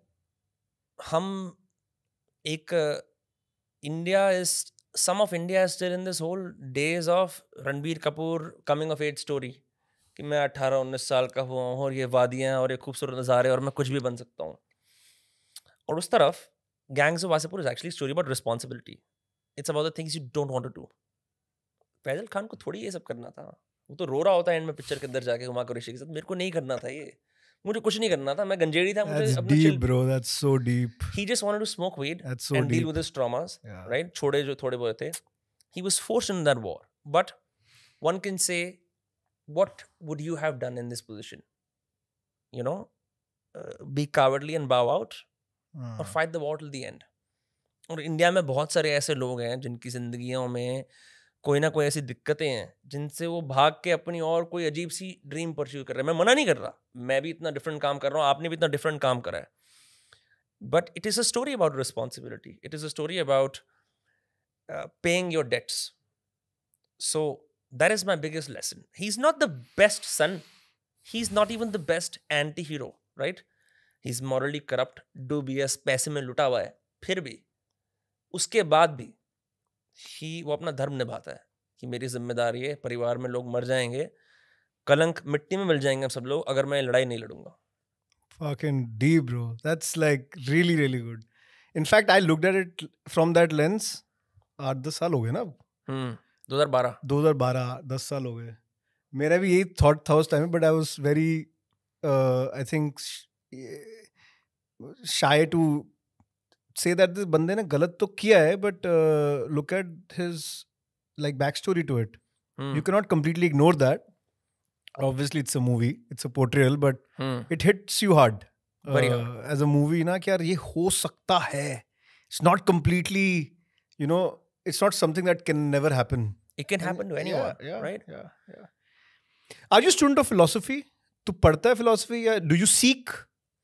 हम एक India is some of India is still in this whole days of Ranbir Kapoor coming of age story कि मैं अट्ठारह उन्नीस साल का हुआ हूँ और ये वादियाँ और ये खूबसूरत नज़ारे और मैं कुछ भी बन सकता हूँ. और उस तरफ gangs of Wasseypur is actually story about responsibility. It's about the things you don't want to do. Faizal Khan को थोड़ी ये सब करना था, वो तो रो रहा होता है एंड में पिक्चर के अंदर जाके हुमा कुरैशी के साथ. मेरे को नहीं करना था ये, मुझे कुछ नहीं करना था, मैं गंजेड़ी था. मुझे that's deep, bro. That's so deep. He just wanted to smoke weed so and deep. deal with his traumas, yeah. right? छोड़े जो थोड़े बहुत थे. He was forced in that war, but one can say, what would you have done in this position? You know, uh, be cowardly and bow out, hmm. or fight the war till the end. और India में बहुत सारे ऐसे लोग हैं जिनकी जिंदगियों में कोई ना कोई ऐसी दिक्कतें हैं जिनसे वो भाग के अपनी और कोई अजीब सी ड्रीम परस्यू कर रहे हैं. मैं मना नहीं कर रहा, मैं भी इतना डिफरेंट काम कर रहा हूँ, आपने भी इतना डिफरेंट काम करा है. But it is a story about responsibility, it is a story about paying your debts. So that is my biggest lesson. He is not the best son, he is not even the best anti hero, right? He is morally corrupt, dubious, पैसे में लुटा हुआ है. फिर भी उसके बाद भी ही वो अपना धर्म निभाता है कि मेरी जिम्मेदारी है, परिवार में लोग मर जाएंगे, कलंक मिट्टी में मिल जाएंगे हम सब लोग, अगर मैं लड़ाई नहीं लड़ूंगा. Fucking deep, bro. That's like really really good. In fact, I looked at it from that lens. आठ दस साल हो गए ना अब. हम्म, दो हज़ार बारह दस साल हो गए. मेरा भी यही थॉट था उस time, but I was very I think shy to say that this बंदे ने गलत तो किया है, but look at his like back story to it. You can not completely ignore that. Obviously it's a movie, it's a portrayal, but it hits you hard as a movie ना कि यार ये हो सकता है. It's not completely, you know, it's not something that can never happen. It can happen to anyone, right? Are you student of philosophy? तू पढ़ता है फिलोसफी या do you seek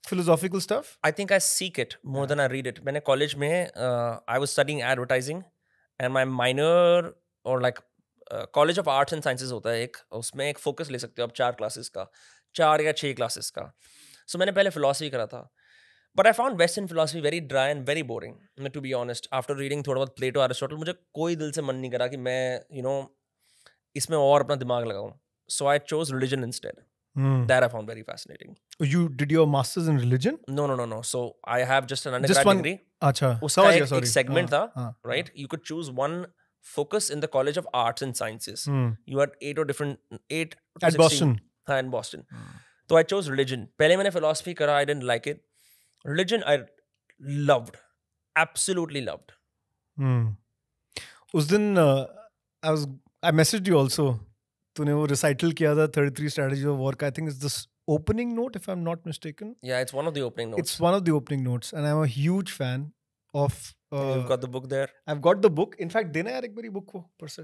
philosophical stuff? I think I seek it more yeah. than I read it. मैंने college में uh, I was studying advertising and my minor or like uh, college of arts and sciences होता है एक, उसमें एक focus ले सकते हो आप चार classes का, चार या छः classes का. So मैंने पहले philosophy करा था, but I found Western philosophy very dry and very boring. To be honest, after reading थोड़ा बहुत Plato, Aristotle, मुझे कोई दिल से मन नहीं करा कि मैं you know इसमें और अपना दिमाग लगाऊँ. So I chose religion instead. Mm. That I found very fascinating. You did your masters in religion? No, no, no, no. So I have just an undergrad just one, degree. Acha. Uska ek, ek segment ah, tha, ah, right? Ah. You could choose one focus in the College of Arts and Sciences. Mm. You had eight or different eight. At Boston. हाँ, in Boston. Mm. So I chose religion. पहले मैंने philosophy करा, I didn't like it. Religion I loved, absolutely loved. Mm. उस दिन uh, I was I messaged you also. तूने वो recital किया था thirty three strategies of war का. I think it's this opening note if I am not mistaken. या it's one of the opening notes. It's one of the opening notes and I am a huge fan of. You got the book there? I have got the book. In fact देना यार एक बारी book को पर से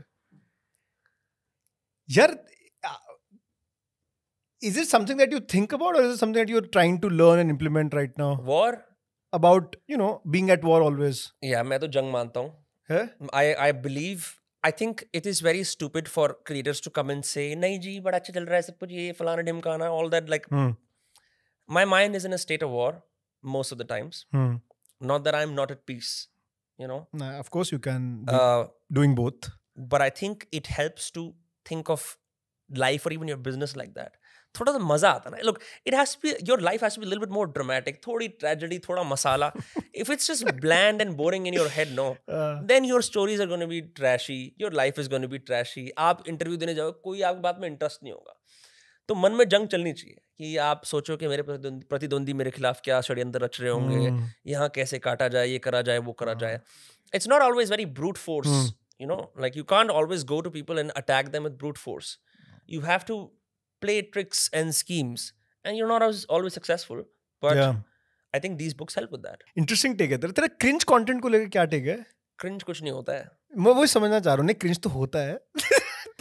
यार. Is it something that you think about और is it something that you are trying to learn and implement right now? War, about you know being at war always. या मैं तो जंग मानता हूं. है I I believe I think it is very stupid for creators to come and say, "Nahi ji, bada acha chal raha hai, sab kuch ye falana dhimkana," all that. Like, hmm. my mind is in a state of war most of the times. Hmm. Not that I am not at peace, you know. Nah, of course, you can be uh, doing both. But I think it helps to think of life or even your business like that. Thoda sa maza aata na. Look, it has to be, your life has to be a little bit more dramatic. Thodi tragedy, thoda masala. If it's just bland and boring in your head, no. Uh, then your stories are going to be trashy. Your life is going to be trashy. आप interview देने जाओ, कोई आपकी बात में interest नहीं होगा. तो मन में जंग चलनी चाहिए कि आप सोचो कि मेरे प्रतिद्वंदी मेरे खिलाफ क्या षड्यंत्र रच रहे होंगे, mm. यहाँ कैसे काटा जाए, ये करा जाए, वो करा जाए. It's not always very brute force. Mm. You know, like you can't always go to people and attack them with brute force. You have to play tricks and schemes, and you're not always, always successful. But yeah. I think these books help with that. Interesting take है तेरा. तेरा cringe content को लेके क्या take है? Cringe कुछ नहीं होता है. मैं वही समझना चाह रहा हूँ. नहीं, cringe तो होता है.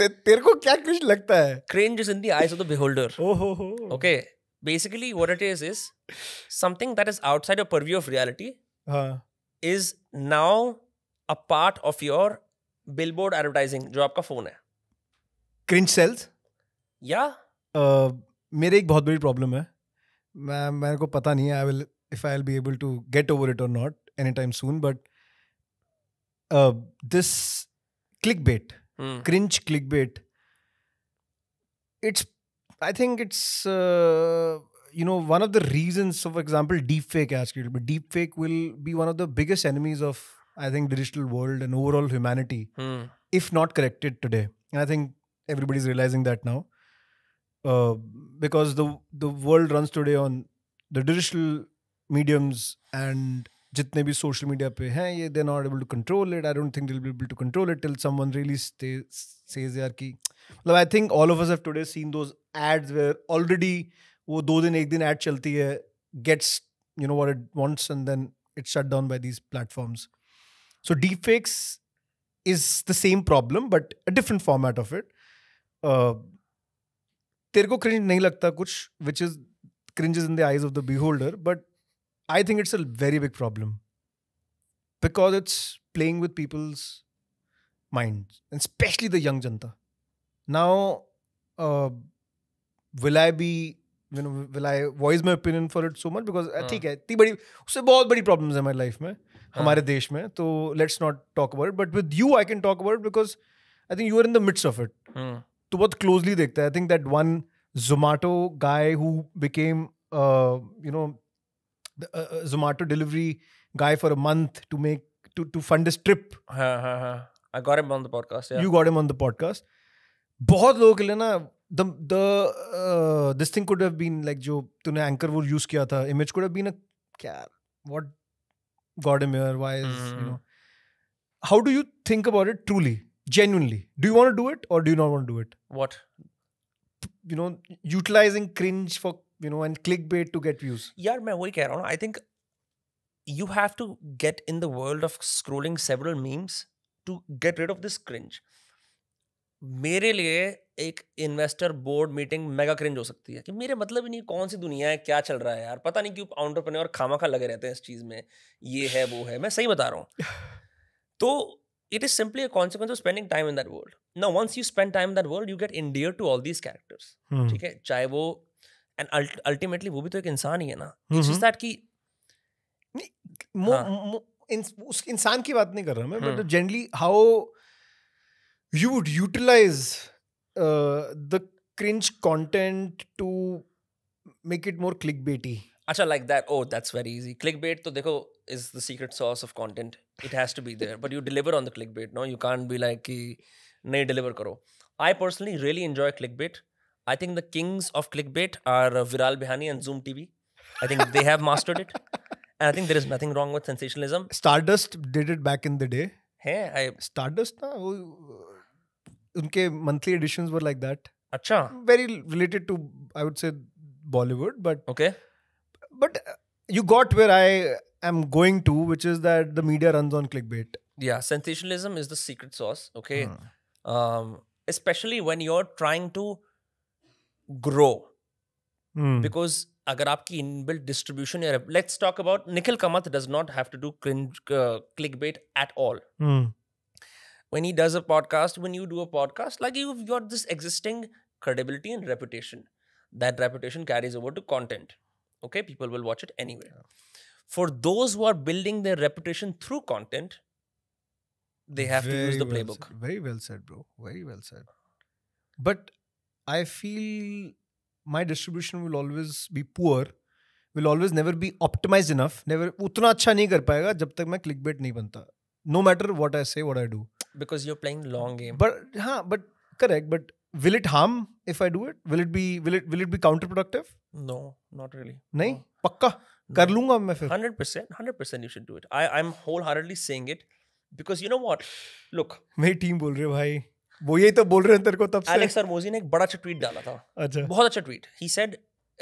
तेरे को क्या क्रिंज लगता है? Cringe is in the eyes of the beholder. Oh ho ho. Okay. Basically, what it is is something that is outside your purview of reality huh. is now a part of your billboard advertising. जो आपका phone है. Cringe cells? Yeah. Uh, मेरे एक बहुत बड़ी problem है. मैं मेरे को पता नहीं है. I will if I will be able to get over it or not anytime soon. But uh, this clickbait. Hmm. Cringe clickbait. It's, I think it's, uh, you know, one of the reasons, so for example, deepfake, ask you, but deepfake will be one of the biggest enemies of, I think, digital world and overall humanity, hmm. if not corrected today. And I think everybody's realizing that now. Uh, because the the world runs today on the digital mediums and jitne bhi social media pe hain, ye, they're not able to control it. I don't think they'll be able to control it till someone really stay, says yaar ki. Well, I think all of us have today seen those ads where already wo do din ek din ad chalti hai, gets, you know, what it wants and then it's shut down by these platforms. So deepfakes is the same problem but a different format of it. Uh, terko cringe nahi lagta kuch, which is cringes in the eyes of the beholder, but I think it's a very big problem because it's playing with people's minds, and especially the young janta. Now, uh, will I be, you know, will I voice my opinion for it so much? Because I think it's a very big problems in my life, in our country. So let's not talk about it. But with you, I can talk about it because I think you are in the midst of it. So very closely, I think that one Zomato guy who became, uh, you know, the, uh, Zomato delivery guy for a month to make to to fund his trip. Ha, ha, ha. I got him on the podcast. Yeah. You got him on the podcast. बहुत लोगों के लिए ना the the uh, this thing could have been like जो तूने anchor वो use किया था image could have been a क्या what got him here, why is mm. you know, how do you think about it truly, genuinely? Do you want to do it or do you not want to do it? What, you know, utilizing cringe for, you know, and clickbait to get views. Yeah, I think you have to get in the world of scrolling several memes to get rid of this cringe. मेरे लिए एक investor board meeting mega cringe हो सकती है कि मेरे मतलब ही नहीं कौन सी दुनिया है, क्या चल रहा है यार, पता नहीं क्यों entrepreneur खामा खा लगे रहते हैं इस चीज में, ये है वो है, मैं सही बता रहा हूँ. तो it is simply a consequence of spending time in that world. Now, once you spend time in that world, you get endeared to all these characters. ठीक है, चाहे वो and ult ultimately वो भी तो एक इंसान ही है ना. It's just that कि उस इंसान की बात नहीं कर रहा मैं, but generally how you would utilize uh, the cringe content to make it more clickbaity. Acha, like that. Oh, that's very easy. Clickbait तो देखो is the secret sauce of content. It has to be there, but you deliver on the clickbait. No, you can't be like कि नहीं deliver करो. I personally really enjoy clickbait. I think the kings of clickbait are Viral Bihani and Zoom T V. I think they have mastered it. And I think there is nothing wrong with sensationalism. Stardust did it back in the day. Hey, I... Stardust, na, wo, unke monthly editions were like that. Achha. Very related to, I would say, Bollywood. But okay. But you got where I am going to, which is that the media runs on clickbait. Yeah, sensationalism is the secret sauce. Okay. Hmm. Um, especially when you're trying to grow, mm. because agar aapki inbuilt distribution, let's talk about Nikhil Kamath does not have to do cringe uh, clickbait at all. Mm. When he does a podcast, when you do a podcast, like you've got this existing credibility and reputation. That reputation carries over to content. Okay, people will watch it anyway. For those who are building their reputation through content, they have very to use the well playbook. Said. Very well said, bro. Very well said. But I feel my distribution will always be poor, will always never be optimized enough, never utna acha nahi kar payega jab tak main clickbait nahi banta. No matter what I say, what I do. Because you're playing long game. But ha, but correct. But will it harm if I do it? Will it be will it will it be counterproductive? No, not really. Nahi? No. Pakka. Kar lunga main fir. one hundred percent, one hundred percent you should do it. I, I'm wholeheartedly saying it because you know what? Look. My team bol rahe bhai. वो यही तो बोल रहे हैं तेरे को तब से। Alex Sarmozi ने एक बड़ा अच्छा ट्वीट डाला था। अच्छा। बहुत अच्छा tweet. He said,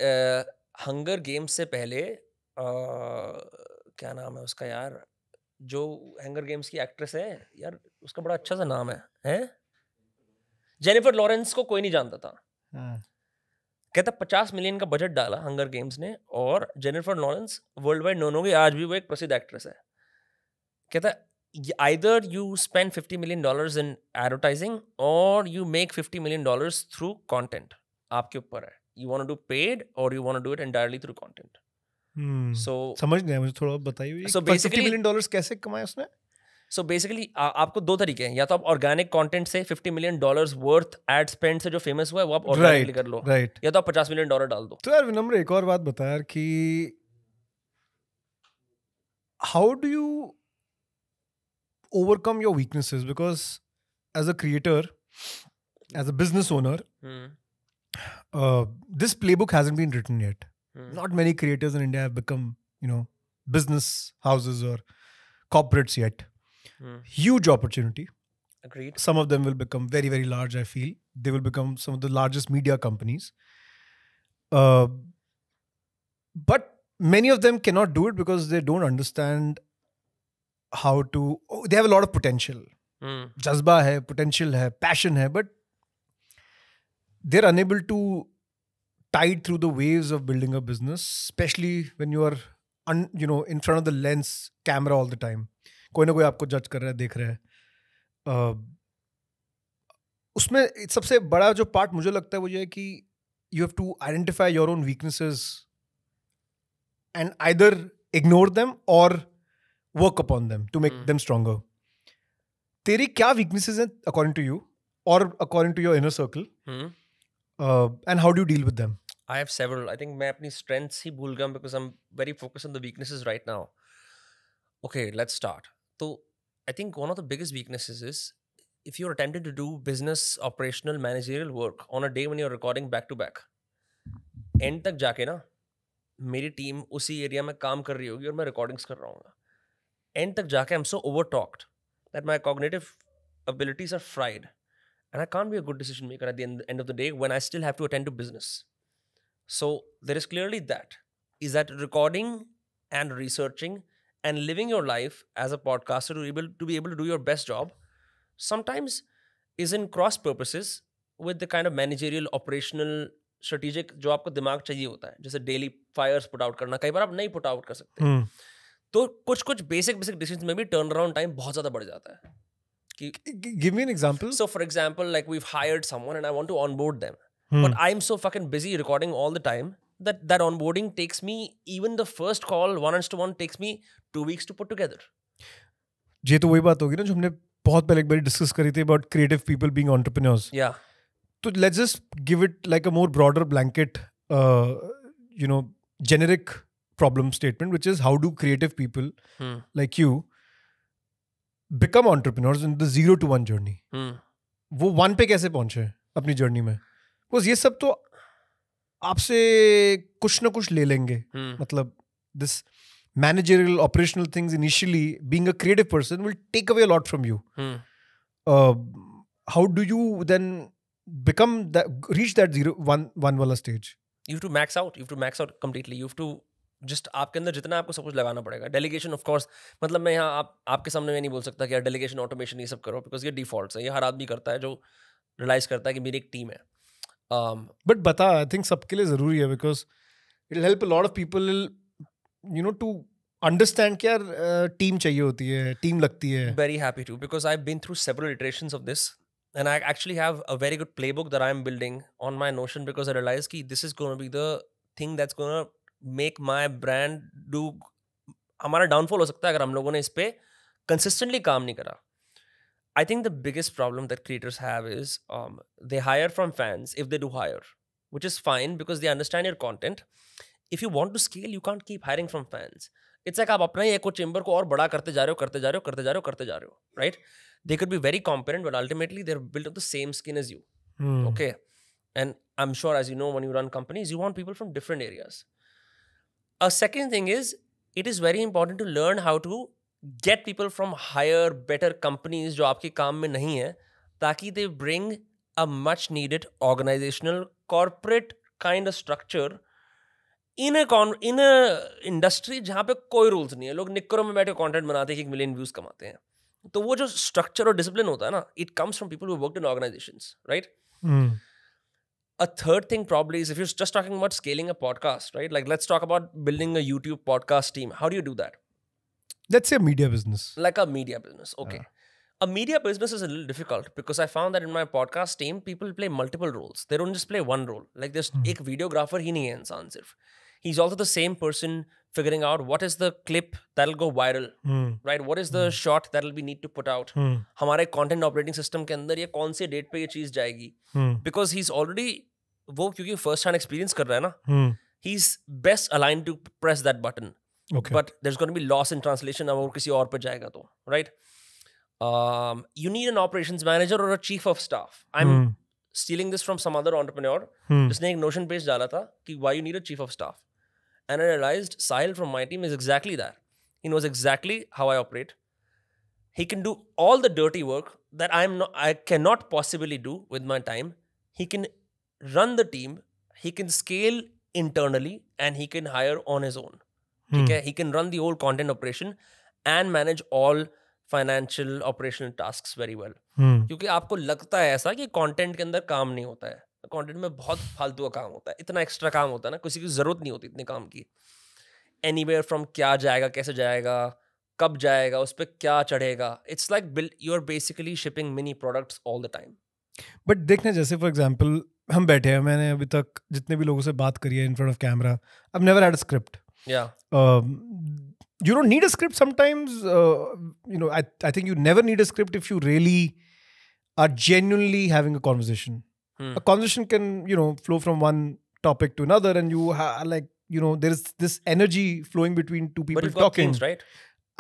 uh, Hunger Games से पहले uh, क्या नाम है उसका यार? जो Hunger Games की एक्ट्रेस है यार, उसका बड़ा अच्छा सा नाम है, हैं? जेनिफर लॉरेंस को कोई नहीं जानता था, कहता पचास मिलियन का बजट डाला हंगर गेम्स ने और Jennifer Lawrence worldwide known हो गई, आज भी वो एक प्रसिद्ध एक्ट्रेस है। कहता either you spend fifty million dollars in advertising or you make fifty million dollars through content, aapke upar hai, you want to do paid or you want to do it entirely through content. hmm. So samajh nahi mujhe thoda bataiye, so basically fifty million dollars kaise kamaya usne? So basically आ, आपको दो तरीके हैं, या तो आप organic content से fifty million dollars worth ad spend से जो फेमस हुआ है वो आप ऑर्गेनिकली कर लो, right. या तो आप पचास मिलियन डॉलर डाल दो। तो यार विनम्र एक और बात बता यार कि how do you overcome your weaknesses, because as a creator, as a business owner, hmm. uh, this playbook hasn't been written yet. hmm. Not many creators in India have become, you know, business houses or corporates yet. hmm. Huge opportunity. Agreed. Some of them will become very very large. I feel they will become some of the largest media companies, uh, but many of them cannot do it because they don't understand how to, oh, they have a lot of potential. mm. Jazba hai, potential hai, passion hai, but they're unable to tide through the waves of building a business, especially when you are un, you know, in front of the lens camera all the time. Koi na koi aapko judge kar raha hai, dekh raha hai. uh, usme sabse bada jo part mujhe lagta hai wo ye hai ki you have to identify your own weaknesses and either ignore them or work upon them to make mm. them stronger. Teri kya weaknesses hain according to you or according to your inner circle? mm. Uh, and how do you deal with them? I have several. I think main apni strengths hi bhul gaya because I'm very focused on the weaknesses right now. Okay, let's start. So I think one of the biggest weaknesses is if you're attempting to do business, operational, managerial work on a day when you're recording back to back, end tak jaake na meri team usi area mein kaam kar rahi hogi aur main recordings kar raha hounga. End tak jaake I'm so overtalked that my cognitive abilities are fried and I can't be a good decision maker at the end, end of the day when I still have to attend to business. So there is clearly that, is that recording and researching and living your life as a podcaster to be able to, be able to do your best job sometimes is in cross purposes with the kind of managerial, operational, strategic जो आपको दिमाग चाहिए होता है, जैसे daily fires put out करना, कई बार आप नहीं put out कर सकते. hmm. तो कुछ कुछ बेसिक बेसिक डिसीजंस में भी टर्न अराउंड टाइम बहुत ज्यादा बढ़ जाता है कि give me an example. So for example like we have hired someone and I want to onboard them, but I am so fucking busy recording all the time that that onboarding takes me, even the first call one on one takes me two weeks to put together. ये तो वही बात होगी ना जो हमने बहुत पहले एक बार डिस्कस करी थी about creative people being entrepreneurs. या तो let's just give it like a more broader blanket, you know, generic problem statement, which is how do creative people hmm. like you become entrepreneurs in the zero to one journey? hmm. वो one पे कैसे पहुंचे अपनी journey में? because ये सब तो आपसे कुछ ना कुछ ले लेंगे. hmm. मतलब this managerial operational things initially being a creative person will take away a lot from you. hmm. uh, how do you then become that, reach that zero one one वाला stage? You have to max out, you have to max out completely, you have to just आपके अंदर जितना आपको सब कुछ लगाना पड़ेगा. Delegation of course, मतलब मैं यहाँ आप, आपके सामने मैं नहीं बोल सकता कि यार डेलीगेशन, ऑटोमेशन ये सब करो, बिकॉज ये डिफॉल्ट्स है, ये हर आदमी करता है जो रियलाइज करता है कि मेरी एक टीम है. बट um, बता आई थिंक सबके लिए ज़रूरी है because it help a lot of people, you know, to understand कि यार टीम चाहिए होती है, टीम लगती है. Very happy to because I have been through several iterations of this and I actually have a very good playbook that I am building on my Notion because I realized कि this is going to be the thing that's going to make my brand do. हमारा downfall हो सकता है अगर हम लोगों ने इस पर कंसिस्टेंटली काम नहीं करा. I think the biggest problem that creators have is they hire from fans if they do hire, which is fine because they understand your content. If you want to scale you can't keep hiring from fans. It's like आप अपना ही echo chamber को और बड़ा करते जा रहे हो करते जा रहे हो करते जा रहे हो करते जा रहे हो right. They could be very competent but ultimately they are built of the same skin as you. Okay, and I am sure as you know when you run companies you want people from different areas. A second thing is, it is very important to learn how to get people from higher, better companies जो आपके काम में नहीं है, ताकि they bring a much needed organizational, corporate kind of structure in a con in a industry जहाँ पे कोई rules नहीं है. लोग निकरों में बैठे content बनाते हैं, एक मिलियन views कमाते हैं. तो वो जो स्ट्रक्चर और डिसिप्लिन होता है ना, it comes from people who worked in organisations, right? A third thing probably is if you're just talking about scaling a podcast, right? Like let's talk about building a YouTube podcast team. How do you do that? Let's say a media business. Like a media business. Okay. Yeah. A media business is a little difficult because I found that in my podcast team, people play multiple roles. They don't just play one role. Like there's hmm. ek videographer hi nahi hai insaan sirf. He's also the same person figuring out what is the clip that'll go viral, hmm. right? What is the hmm. shot that'll be need to put out? Hmm. Hamare content operating system ke andar ye kaun se date pe ye cheez jayegi? Hmm. Because he's already wo kyunki first hand experience kar raha hai na, hmm. he's best aligned to press that button. Okay. But there's going to be loss in translation agar kisi aur pe jayega to, right? Um, you need an operations manager or a chief of staff. I'm hmm. stealing this from some other entrepreneur. Hmm. Jisne ek notion page dala tha ki why you need a chief of staff. And I realized Sahil from my team is exactly that. He knows exactly how I operate. He can do all the dirty work that I'm not, I cannot possibly do with my time. He can run the team. He can scale internally and he can hire on his own. Hmm. Okay? He can run the whole content operation and manage all financial operational tasks very well. Kyunki aapko lagta hai aisa ki content ke andar kaam nahi hota hai. Content में बहुत फालतू काम होता है, इतना extra काम होता है ना, किसी की जरूरत नहीं होती इतने काम की. एनीवेयर फ्रॉम क्या जाएगा, कैसे जाएगा, कब जाएगा, उस पर क्या चढ़ेगा. It's like build, you are basically shipping mini products all the time. But देखना, जैसे फॉर एग्जांपल हम बैठे हैं, मैंने अभी तक जितने भी लोगों से बात करी है in front of camera, I have never had a script. या you don't need a script sometimes, you know, I I think you never need a script if you really are genuinely having a conversation. Hmm. A conversation can, you know, flow from one topic to another, and you ha like, you know, there is this energy flowing between two people but you've talking. Got things, right?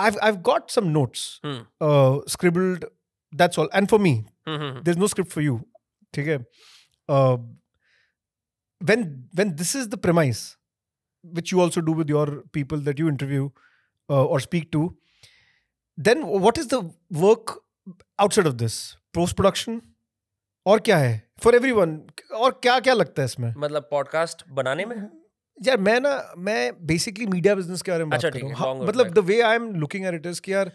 I've I've got some notes hmm. uh, scribbled. That's all. And for me, mm-hmm. there's no script for you. Okay. Uh, when when this is the premise, which you also do with your people that you interview uh, or speak to, then what is the work outside of this? Post production. और क्या है for every one, और क्या क्या लगता है इसमें, मतलब पॉडकास्ट बनाने में? यार मैं ना, मैं बेसिकली मीडिया बिजनेस के बारे में बात कर रहा हूं. मतलब the way I am looking at it is कि यार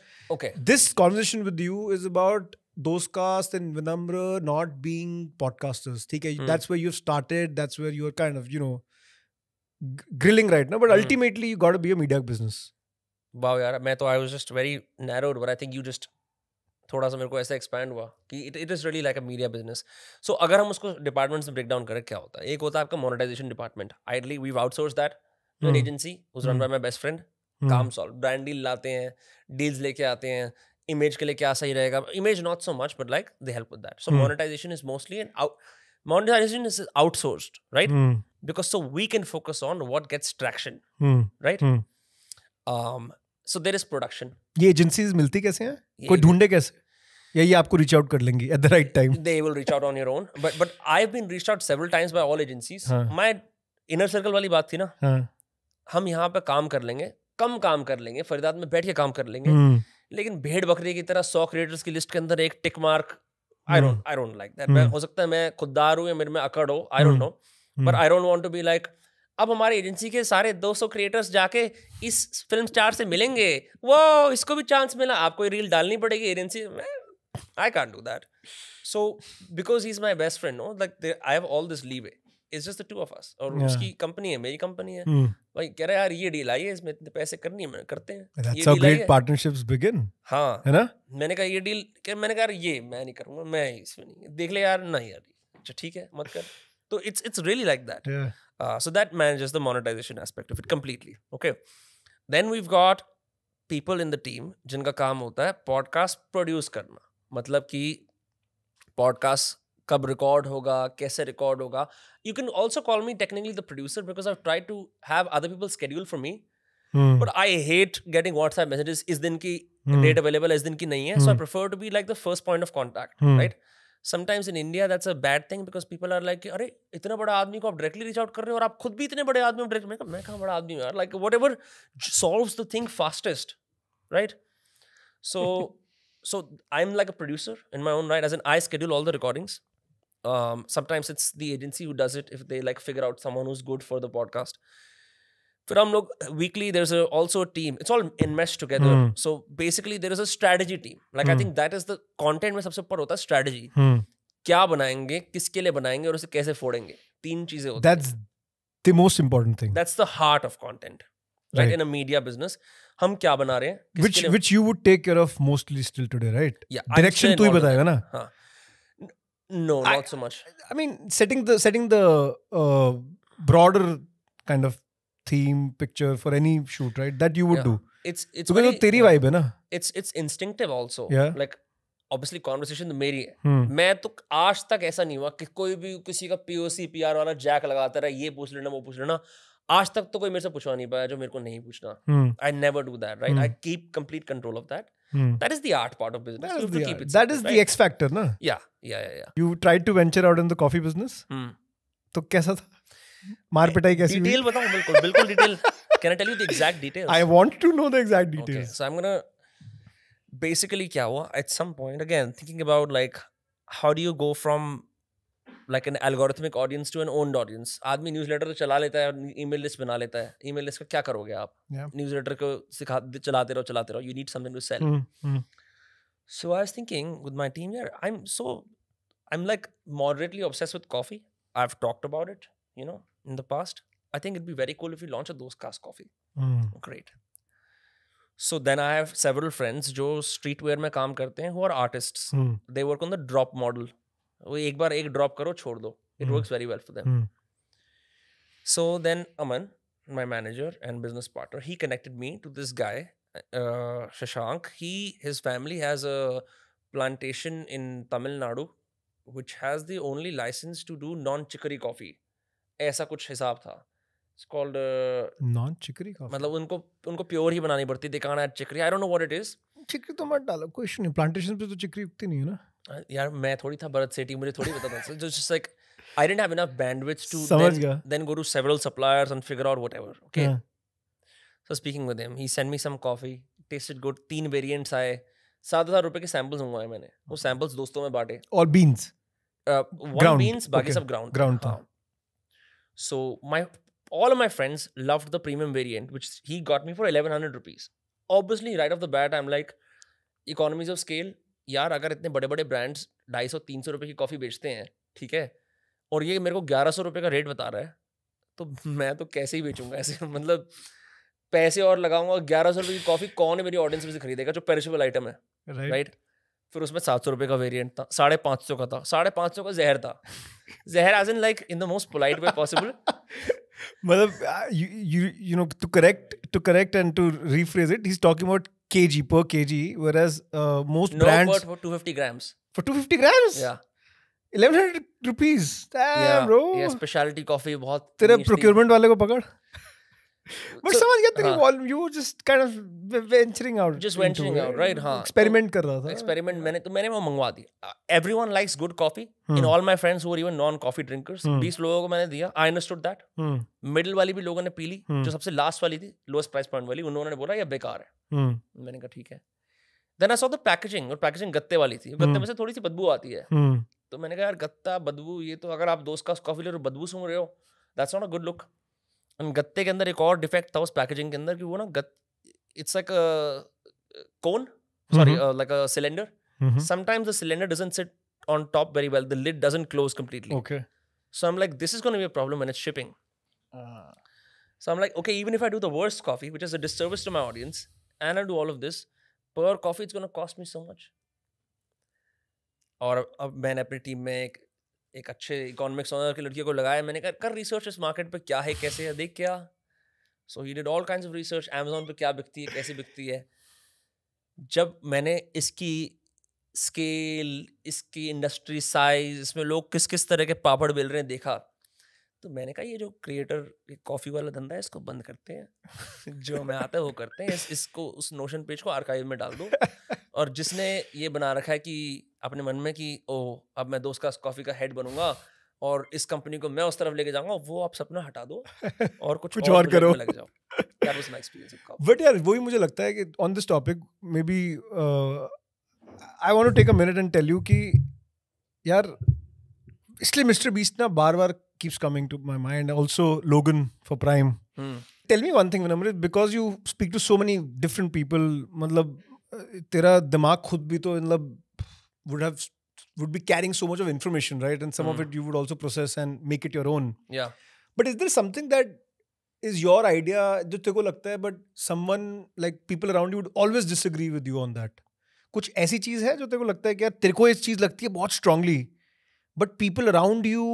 this conversation with you is about Dostcast and विनम्र नॉट बीइंग पॉडकास्टर्स. ठीक है, that's where you started, that's where you are kind of, you know, grilling right now, but ultimately you got to be a media business. Wow यार, मैं तो I was just very narrowed, but I think you just थोड़ा सा मेरे को ऐसा expand हुआ कि it it is really like a media business. So अगर हम उसको डिपार्टमेंट्स में ब्रेक डाउन करें, क्या होता है? एक होता है आपका monetisation department. Ideally we outsource that to an agency उज run by my best friend. काम सॉल्व, ब्रांड डील लाते हैं, डील्स लेके आते हैं. इमेज के लिए क्या सही रहेगा, image not so much but like they help with that. So monetization is mostly an out monetisation is outsourced, right? Because so we can focus on what gets traction, right? So there is production. ये agencies मिलती कैसे हैं, कोई ढूंढे कैसे, या ये आपको रीच आउट कर लेंगी at the right time? They will reach out on your own. But but I've been reached out several times by all agencies. हाँ. My inner circle वाली बात थी ना, हाँ. हम यहाँ पे काम कर लेंगे, कम काम कर लेंगे, फरीदाबाद में बैठ के काम कर लेंगे, हुँ. लेकिन भेड़ बकरे की तरह सौ क्रिएटर्स की लिस्ट के अंदर एक tick mark. I don't I don't like that. मैं हो सकता है मैं खुददार हूँ या मेरे में अकड़ हो, I don't know, but I don't want to be like अब हमारे एजेंसी के सारे दो सौ क्रिएटर्स जाके इस फिल्म स्टार से मिलेंगे, वो इसको भी चांस मिला, आपको रील डालनी पड़ेगी एजेंसी में. I can't do that. So, because he's my best friend, no? Like, they, I have all this leeway. It's just the two of us. और yeah. उसकी कंपनी है, मेरी कंपनी है. Hmm. भाई कह रहा है यार ये डील आई है, इसमें इतने पैसे करनी है, मैंने करते हैं. That's how great partnerships begin. हाँ, है ना? मैंने कहा ये डील, मैंने कहा ये मैं नहीं करूँगा, मैं इसमें नहीं. देख ले यार, नहीं यार, अच्छा ठीक है, मत कर. तो it's it's really like that. Yeah. Uh, so that manages the monetization aspect of it completely. Okay. Then we've got people in the team जिनका काम होता है podcast produce करना. मतलब कि पॉडकास्ट कब रिकॉर्ड होगा, कैसे रिकॉर्ड होगा. You can also call me technically the producer because I try to have other people schedule for me, but I hate getting WhatsApp messages, इस दिन की डेट अवेलेबल, इस दिन की नहीं है. So I prefer to be like the first point of contact, right? Sometimes in India that's a bad thing because people are like अरे इतना बड़ा आदमी को आप डायरेक्टली रीच आउट कर रहे हो, और आप खुद भी इतने बड़े आदमी डायरेक्ट. मैं मैं कहाँ बड़ा आदमी हूँ यार, like whatever solves the thing fastest, right? So So I'm like a producer in my own right, as in I schedule all the recordings. Um, sometimes it's the agency who does it if they like figure out someone who's good for the podcast. फिर हम लोग weekly there is also a team, it's all enmeshed together. So basically there is a strategy team. Like I think that is the content में सबसे ऊपर होता है strategy, क्या बनाएंगे, किसके लिए बनाएंगे और उसे कैसे फोड़ेंगे. तीन चीजें होती हैं. That's the most important thing. That's the heart of content right in a media business. हम क्या बना रहे हैं, which which you would take care of mostly still today right. Direction तू ही बताएगा ना. हां no I, not so much i mean setting the setting the uh, broader kind of theme picture for any shoot right that you would yeah. do it's it's because very, teri vibe hai na, it's it's instinctive also yeah. like obviously conversation to meri hai hmm. main to aaj tak aisa nahi hua ki koi bhi kisi ka poc pr wala jack lagata raha, ye pooch lena wo pooch lena. aaj tak to koi mere se puchwa nahi paya jo mere ko nahi puchna. hmm. I never do that right. hmm. I keep complete control of that. Hmm. That is the art part of business. That is, the, art. That is right? the X factor, na? Yeah, yeah, yeah, yeah. You tried to venture out in the coffee business. Hmm. तो कैसा था? मार पिटाई कैसी हुई? Detail बताओ बिल्कुल, बिल्कुल detail. Can I tell you the exact details? I want to know the exact details. Okay, so I'm gonna basically क्या हुआ? At some point, again thinking about like how do you go from like an algorithmic audience to an owned audience. आदमी newsletter तो चला लेता है, email list बना लेता है. Email list का क्या करोगे आप? yeah. Newsletter को सिखा चलाते रहो चलाते रहो. You need something to sell. mm, mm. So I was thinking with my team here, yeah, I'm so I'm like moderately obsessed with coffee. I've talked about it, you know, in the past. I think it'd be very cool if we launch a Dostcast coffee. mm. Great. So then I have several friends जो streetwear में काम करते हैं, who are artists. mm. They work on the drop model. वो एक बार एक drop करो छोड़ दो. It works very well for them. So then Aman my manager and business partner he connected me to this guy Shashank. He his family has a plantation in Tamil Nadu which has the only licence to do non chicory coffee, ऐसा कुछ हिसाब था. It's called non chicory coffee. मतलब उनको उनको pure ही बनानी पड़ती है, दिखाना chicory. I don't know what it is. Chicory तो मत डालो, कुछ नहीं, प्लांटेशन पे तो चिकरी उगती नहीं है ना यार. मैं थोड़ी था भरत सेठी, मुझे थोड़ी पता था. Just like I didn't have enough bandwidth to then, then go to several suppliers and figure out whatever. Okay. Yeah. So speaking with him, he sent me some coffee. Tasted good. तीन variants आए. सात हजार रुपए के samples मंगवाए मैंने. वो samples दोस्तों में बांटे. और beans. One beans, बाकी सब ground. Ground था. So my all of my friends loved the premium variant, which he got me for eleven hundred rupees. Obviously, right off the bat, I'm like, economies of scale. यार अगर इतने बड़े बड़े brands ढाई सौ तीन सौ रुपये की कॉफी बेचते हैं, ठीक है, और ये मेरे को ग्यारह सौ रुपये का रेट बता रहा है, तो मैं तो कैसे ही बेचूंगा ऐसे. मतलब पैसे और लगाऊंगा. ग्यारह सौ रुपये की कॉफी कौन है मेरी ऑडियंस में से खरीदेगा जो पेरिशेबल आइटम है राइट right. right? फिर उसमें सात सौ रुपये का वेरियंट था, साढ़े पाँच सौ का था, साढ़े पाँच सौ का जहर था. जहर as in like in the most polite way possible. मतलब you you know to correct to correct and to rephrase it, he is talking about kg per kg, whereas uh, most no, brands for two hundred fifty grams. For two hundred fifty grams? Yeah. eleven hundred rupees. Damn, yeah, bro. Yeah, specialty coffee बहुत. तेरे procurement वाले को पकड़. But so, समझ गया तेरी volume. You were just kind of venturing out. Just venturing out, right? हाँ. Experiment कर रहा था. Experiment मैंने तो मैंने वो मंगवा दी. Everyone likes good coffee. Hmm. In all my friends who are even non-coffee drinkers, hmm. बीस लोगों को मैंने दिया. I understood that. Hmm. Middle वाली भी लोगों ने पी ली. जो सबसे last वाली थी, lowest price point वाली, उन्होंने बोला ये बेकार है. Hmm. मैंने कहा ठीक है. Then I saw the packaging, और पैकेजिंग गत्ते वाली थी. गत्ते hmm. में से थोड़ी सी बदबू आती है. hmm. तो मैंने कहा यार गत्ता बदबू, ये तो अगर आप दोस्त का कॉफी ले रहे हो बदबू सूंघ रहे हो, that's not a good look. और गत्ते के अंदर एक और डिफेक्ट था उस पैकेजिंग के अंदर कि वो ना गत it's like a cone, sorry like a cylinder. Sometimes the cylinder doesn't sit on top very well, the lid doesn't close completely. Okay. So I am like this is gonna be a problem when it's shipping. So I am like okay, even if I do the worst coffee which is a disservice to my audience and I do all of this per coffee, it's going to cost me so much. और अब मैंने अपनी team में एक एक अच्छे economics honour की लड़की को लगाया. मैंने कहा कर रिसर्च इस मार्केट पे क्या है कैसे है देख क्या. So he did all kinds of research. Amazon पे क्या बिकती है कैसे बिकती है. जब मैंने इसकी स्केल, इसकी इंडस्ट्री साइज, इसमें लोग किस किस तरह के पापड़ बेल रहे हैं देखा, तो मैंने कहा ये जो क्रिएटर कॉफी वाला धंधा है इसको बंद करते हैं. जो मैं आता है वो करते हैं. इस, इसको उस नोशन पेज को आर्काइव में डाल दो. और जिसने ये बना रखा है कि अपने मन में कि ओ अब मैं दोस्त का कॉफी का हेड बनूंगा और इस कंपनी को मैं उस तरफ लेके जाऊंगा, वो आप सपना हटा दो और कुछ कुछ और करो, लग जाओ. यार उस माय एक्सपीरियंस. बट यार वही मुझे लगता है कि on this topic maybe I want to take a minute and tell you कि यार इसलिए मिस्टर बीस्ट ना बार बार keeps coming to my mind. Also Logan for Prime. Hmm. Tell me one thing, Vinamre, because you speak to so many different people, matlab, tera dimag khud bhi toh, matlab, would have would be carrying so much of information, right? And some mm. of it you would also process and make it your own. Yeah. But is there something that is your idea, jo teko lagta hai, but someone like people around you would always disagree with you on that? Kuch aisi cheez hai jo teko lagta hai ki yaar tereko is cheez lagti hai bahut strongly, but people around you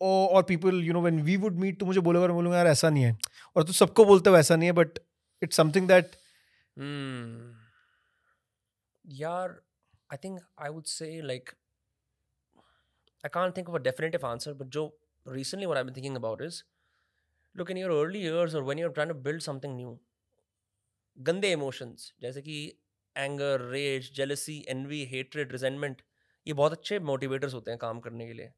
or, or people, you know, when we would meet, to mujhe bolega aur bolunga yaar aisa nahi hai, aur tu sabko bolte ho aisa nahi hai, but it's something that hmm. yaar, I think I would say, like, I can't think of a definitive answer, but jo recently what I've been thinking about is, look, in your early years or when you're trying to build something new, gande emotions, jaise ki anger, rage, jealousy, envy, hatred, resentment, ye bahut acche motivators hote hain kaam karne ke liye.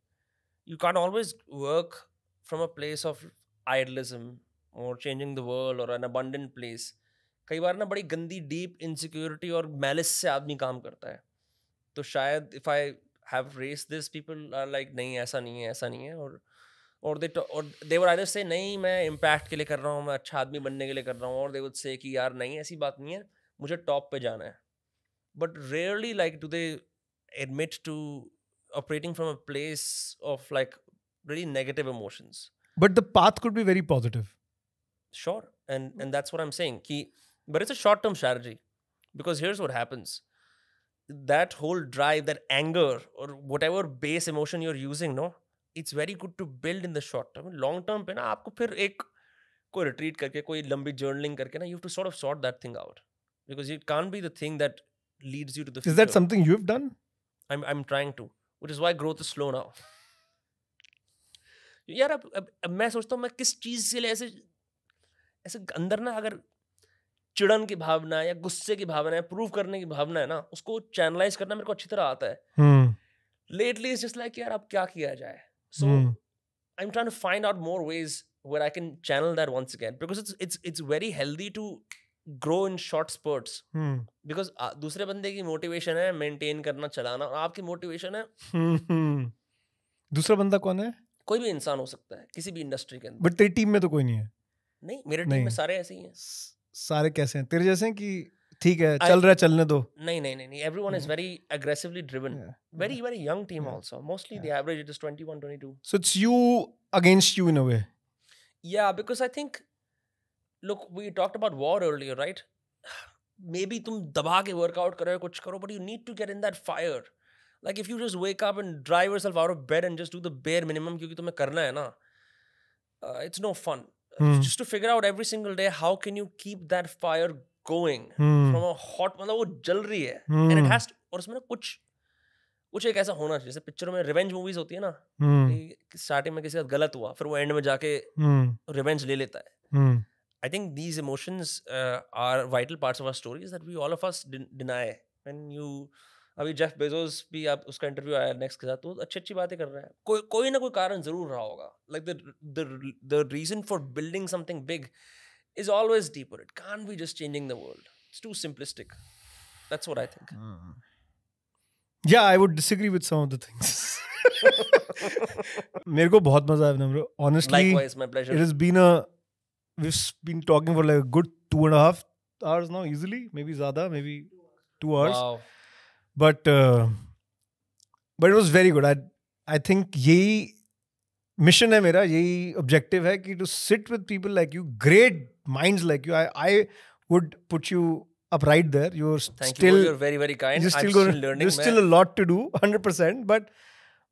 You can't always work from a place of idealism or changing the world or an abundant place. Kai baar na badi gandi, deep insecurity or malice se aadmi kaam karta hai. To shayad if I have raised this, people are like, nahi, aisa nahi hai, aisa nahi hai, or Or they, or they would either say, nahi, main impact ke liye kar raha hoon, main achha aadmi banne ke liye kar raha hoon, or they would say ki yaar nahi, aisi baat nahi hai, mujhe top pe jana hai. But rarely, like, do they admit to operating from a place of, like, really negative emotions. But the path could be very positive. Sure. And, and that's what I'm saying. Ki, but it's a short-term strategy. Because here's what happens. That whole drive, that anger, or whatever base emotion you're using, no? It's very good to build in the short term. Long term पे ना आपको फिर एक कोई retreat करके, कोई लंबी journaling करके ना, you have to sort of sort that thing out, because it can't be the thing that leads you to the future. Is that something you've done? I'm I'm trying to, which is why growth is slow now. यार अब अब मैं सोचता हूँ मैं किस चीज़ से ले ऐसे ऐसे अंदर ना, अगर चिड़न की भावना है या गुस्से की भावना है, prove करने की भावना है ना, उसको channelize करना मेरे को अच्छी तरह आता है. Lately it's just like यार अब क्या किया जाए. So mm. I'm trying to find out more ways where I can channel that once again, because it's it's it's very healthy to grow in short spurts. Mm. Because uh, दूसरे बंदे की motivation है maintain करना, चलाना, और आपकी motivation है. Mm-hmm. दूसरा बंदा कौन है? कोई भी इंसान हो सकता है किसी भी industry के अंदर. But तेरी team में तो कोई नहीं है. नहीं, मेरे team में सारे ऐसे ही हैं. सारे कैसे हैं? तेरे जैसे हैं कि ठीक है, I, चल रहा है, चलने दो. नहीं नहीं नहीं, everyone is very aggressively driven. Yeah. Very yeah. very young team yeah. also. Mostly yeah. the average it is twenty-one, twenty-two. So it's you against you in a way. Yeah, because I think, look, we talked about war earlier, right? Maybe तुम दबा के workout करो, कुछ करो, but you need to get in that fire. Like if you just wake up and drive yourself out of bed and just do the bare minimum क्योंकि तुम्हें करना है ना, uh, it's no fun. Hmm. Just to figure out every single day how can you keep that fire going hmm. from a hot, मतलब वो जल रही है, and it has to, और उसमें ना कुछ कुछ एक ऐसा होना चाहिए, जैसे पिक्चरों में रिवेंज मूवीज होती है ना, स्टार्टिंग में किसी का गलत हुआ, फिर वो एंड में जाके रिवेंज ले लेता है. I think these emotions uh, are vital parts of our stories that we all of us deny. When you, अभी जेफ बेजोस भी, आप उसका इंटरव्यू आया नेक्स्ट के साथ, तो अच्छी अच्छी बातें कर रहा है, कोई कोई ना कोई कारण जरूर रहा होगा. Like the the the reason for building something big is always deeper. It can't be just changing the world. It's too simplistic. That's what I think. Mm. Yeah, I would disagree with some of the things. Mereko bahut maza aaya, Vinamre. Honestly, likewise, my pleasure. It has been a, we've been talking for like a good two and a half hours now, easily. Maybe zyada, maybe two hours. Wow. But, uh, but it was very good. I, I think yehi mission hai mera, yehi objective hai ki to sit with people like you, great minds like you. I, I would put you up right there. You're Thank still you. You're very, very kind. You're still, I'm gonna, still learning. There's still a lot to do, one hundred percent. But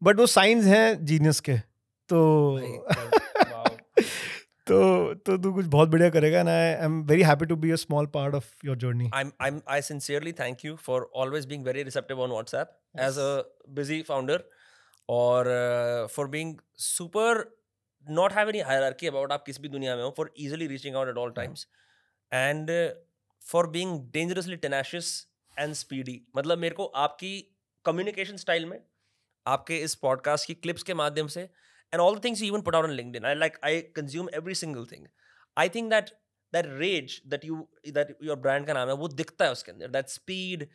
but those signs hain genius ke. So so so tu kuch bahut badhiya karega, and I am very happy to be a small part of your journey. I'm I'm I sincerely thank you for always being very receptive on WhatsApp. Yes. As a busy founder, or uh, for being super. Not have any hierarchy about आप किस भी दुनिया में हो, for easily reaching out at all times, and uh, for being dangerously tenacious and speedy. मतलब मेरे को आपकी communication style में, आपके इस podcast की clips के माध्यम से, and all the things you even put out on LinkedIn, I like I consume every single thing. I think that that rage that you that your brand का नाम है, वो दिखता है उसके अंदर. That speed,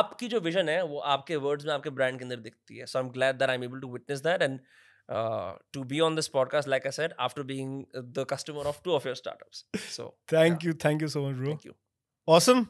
आपकी जो vision है वो आपके words में, आपके brand के अंदर दिखती है. So I'm glad that I'm able to witness that, and uh, to be on this podcast, like I said, after being the customer of two of your startups. So thank yeah. you. Thank you so much, bro. Thank you. Awesome.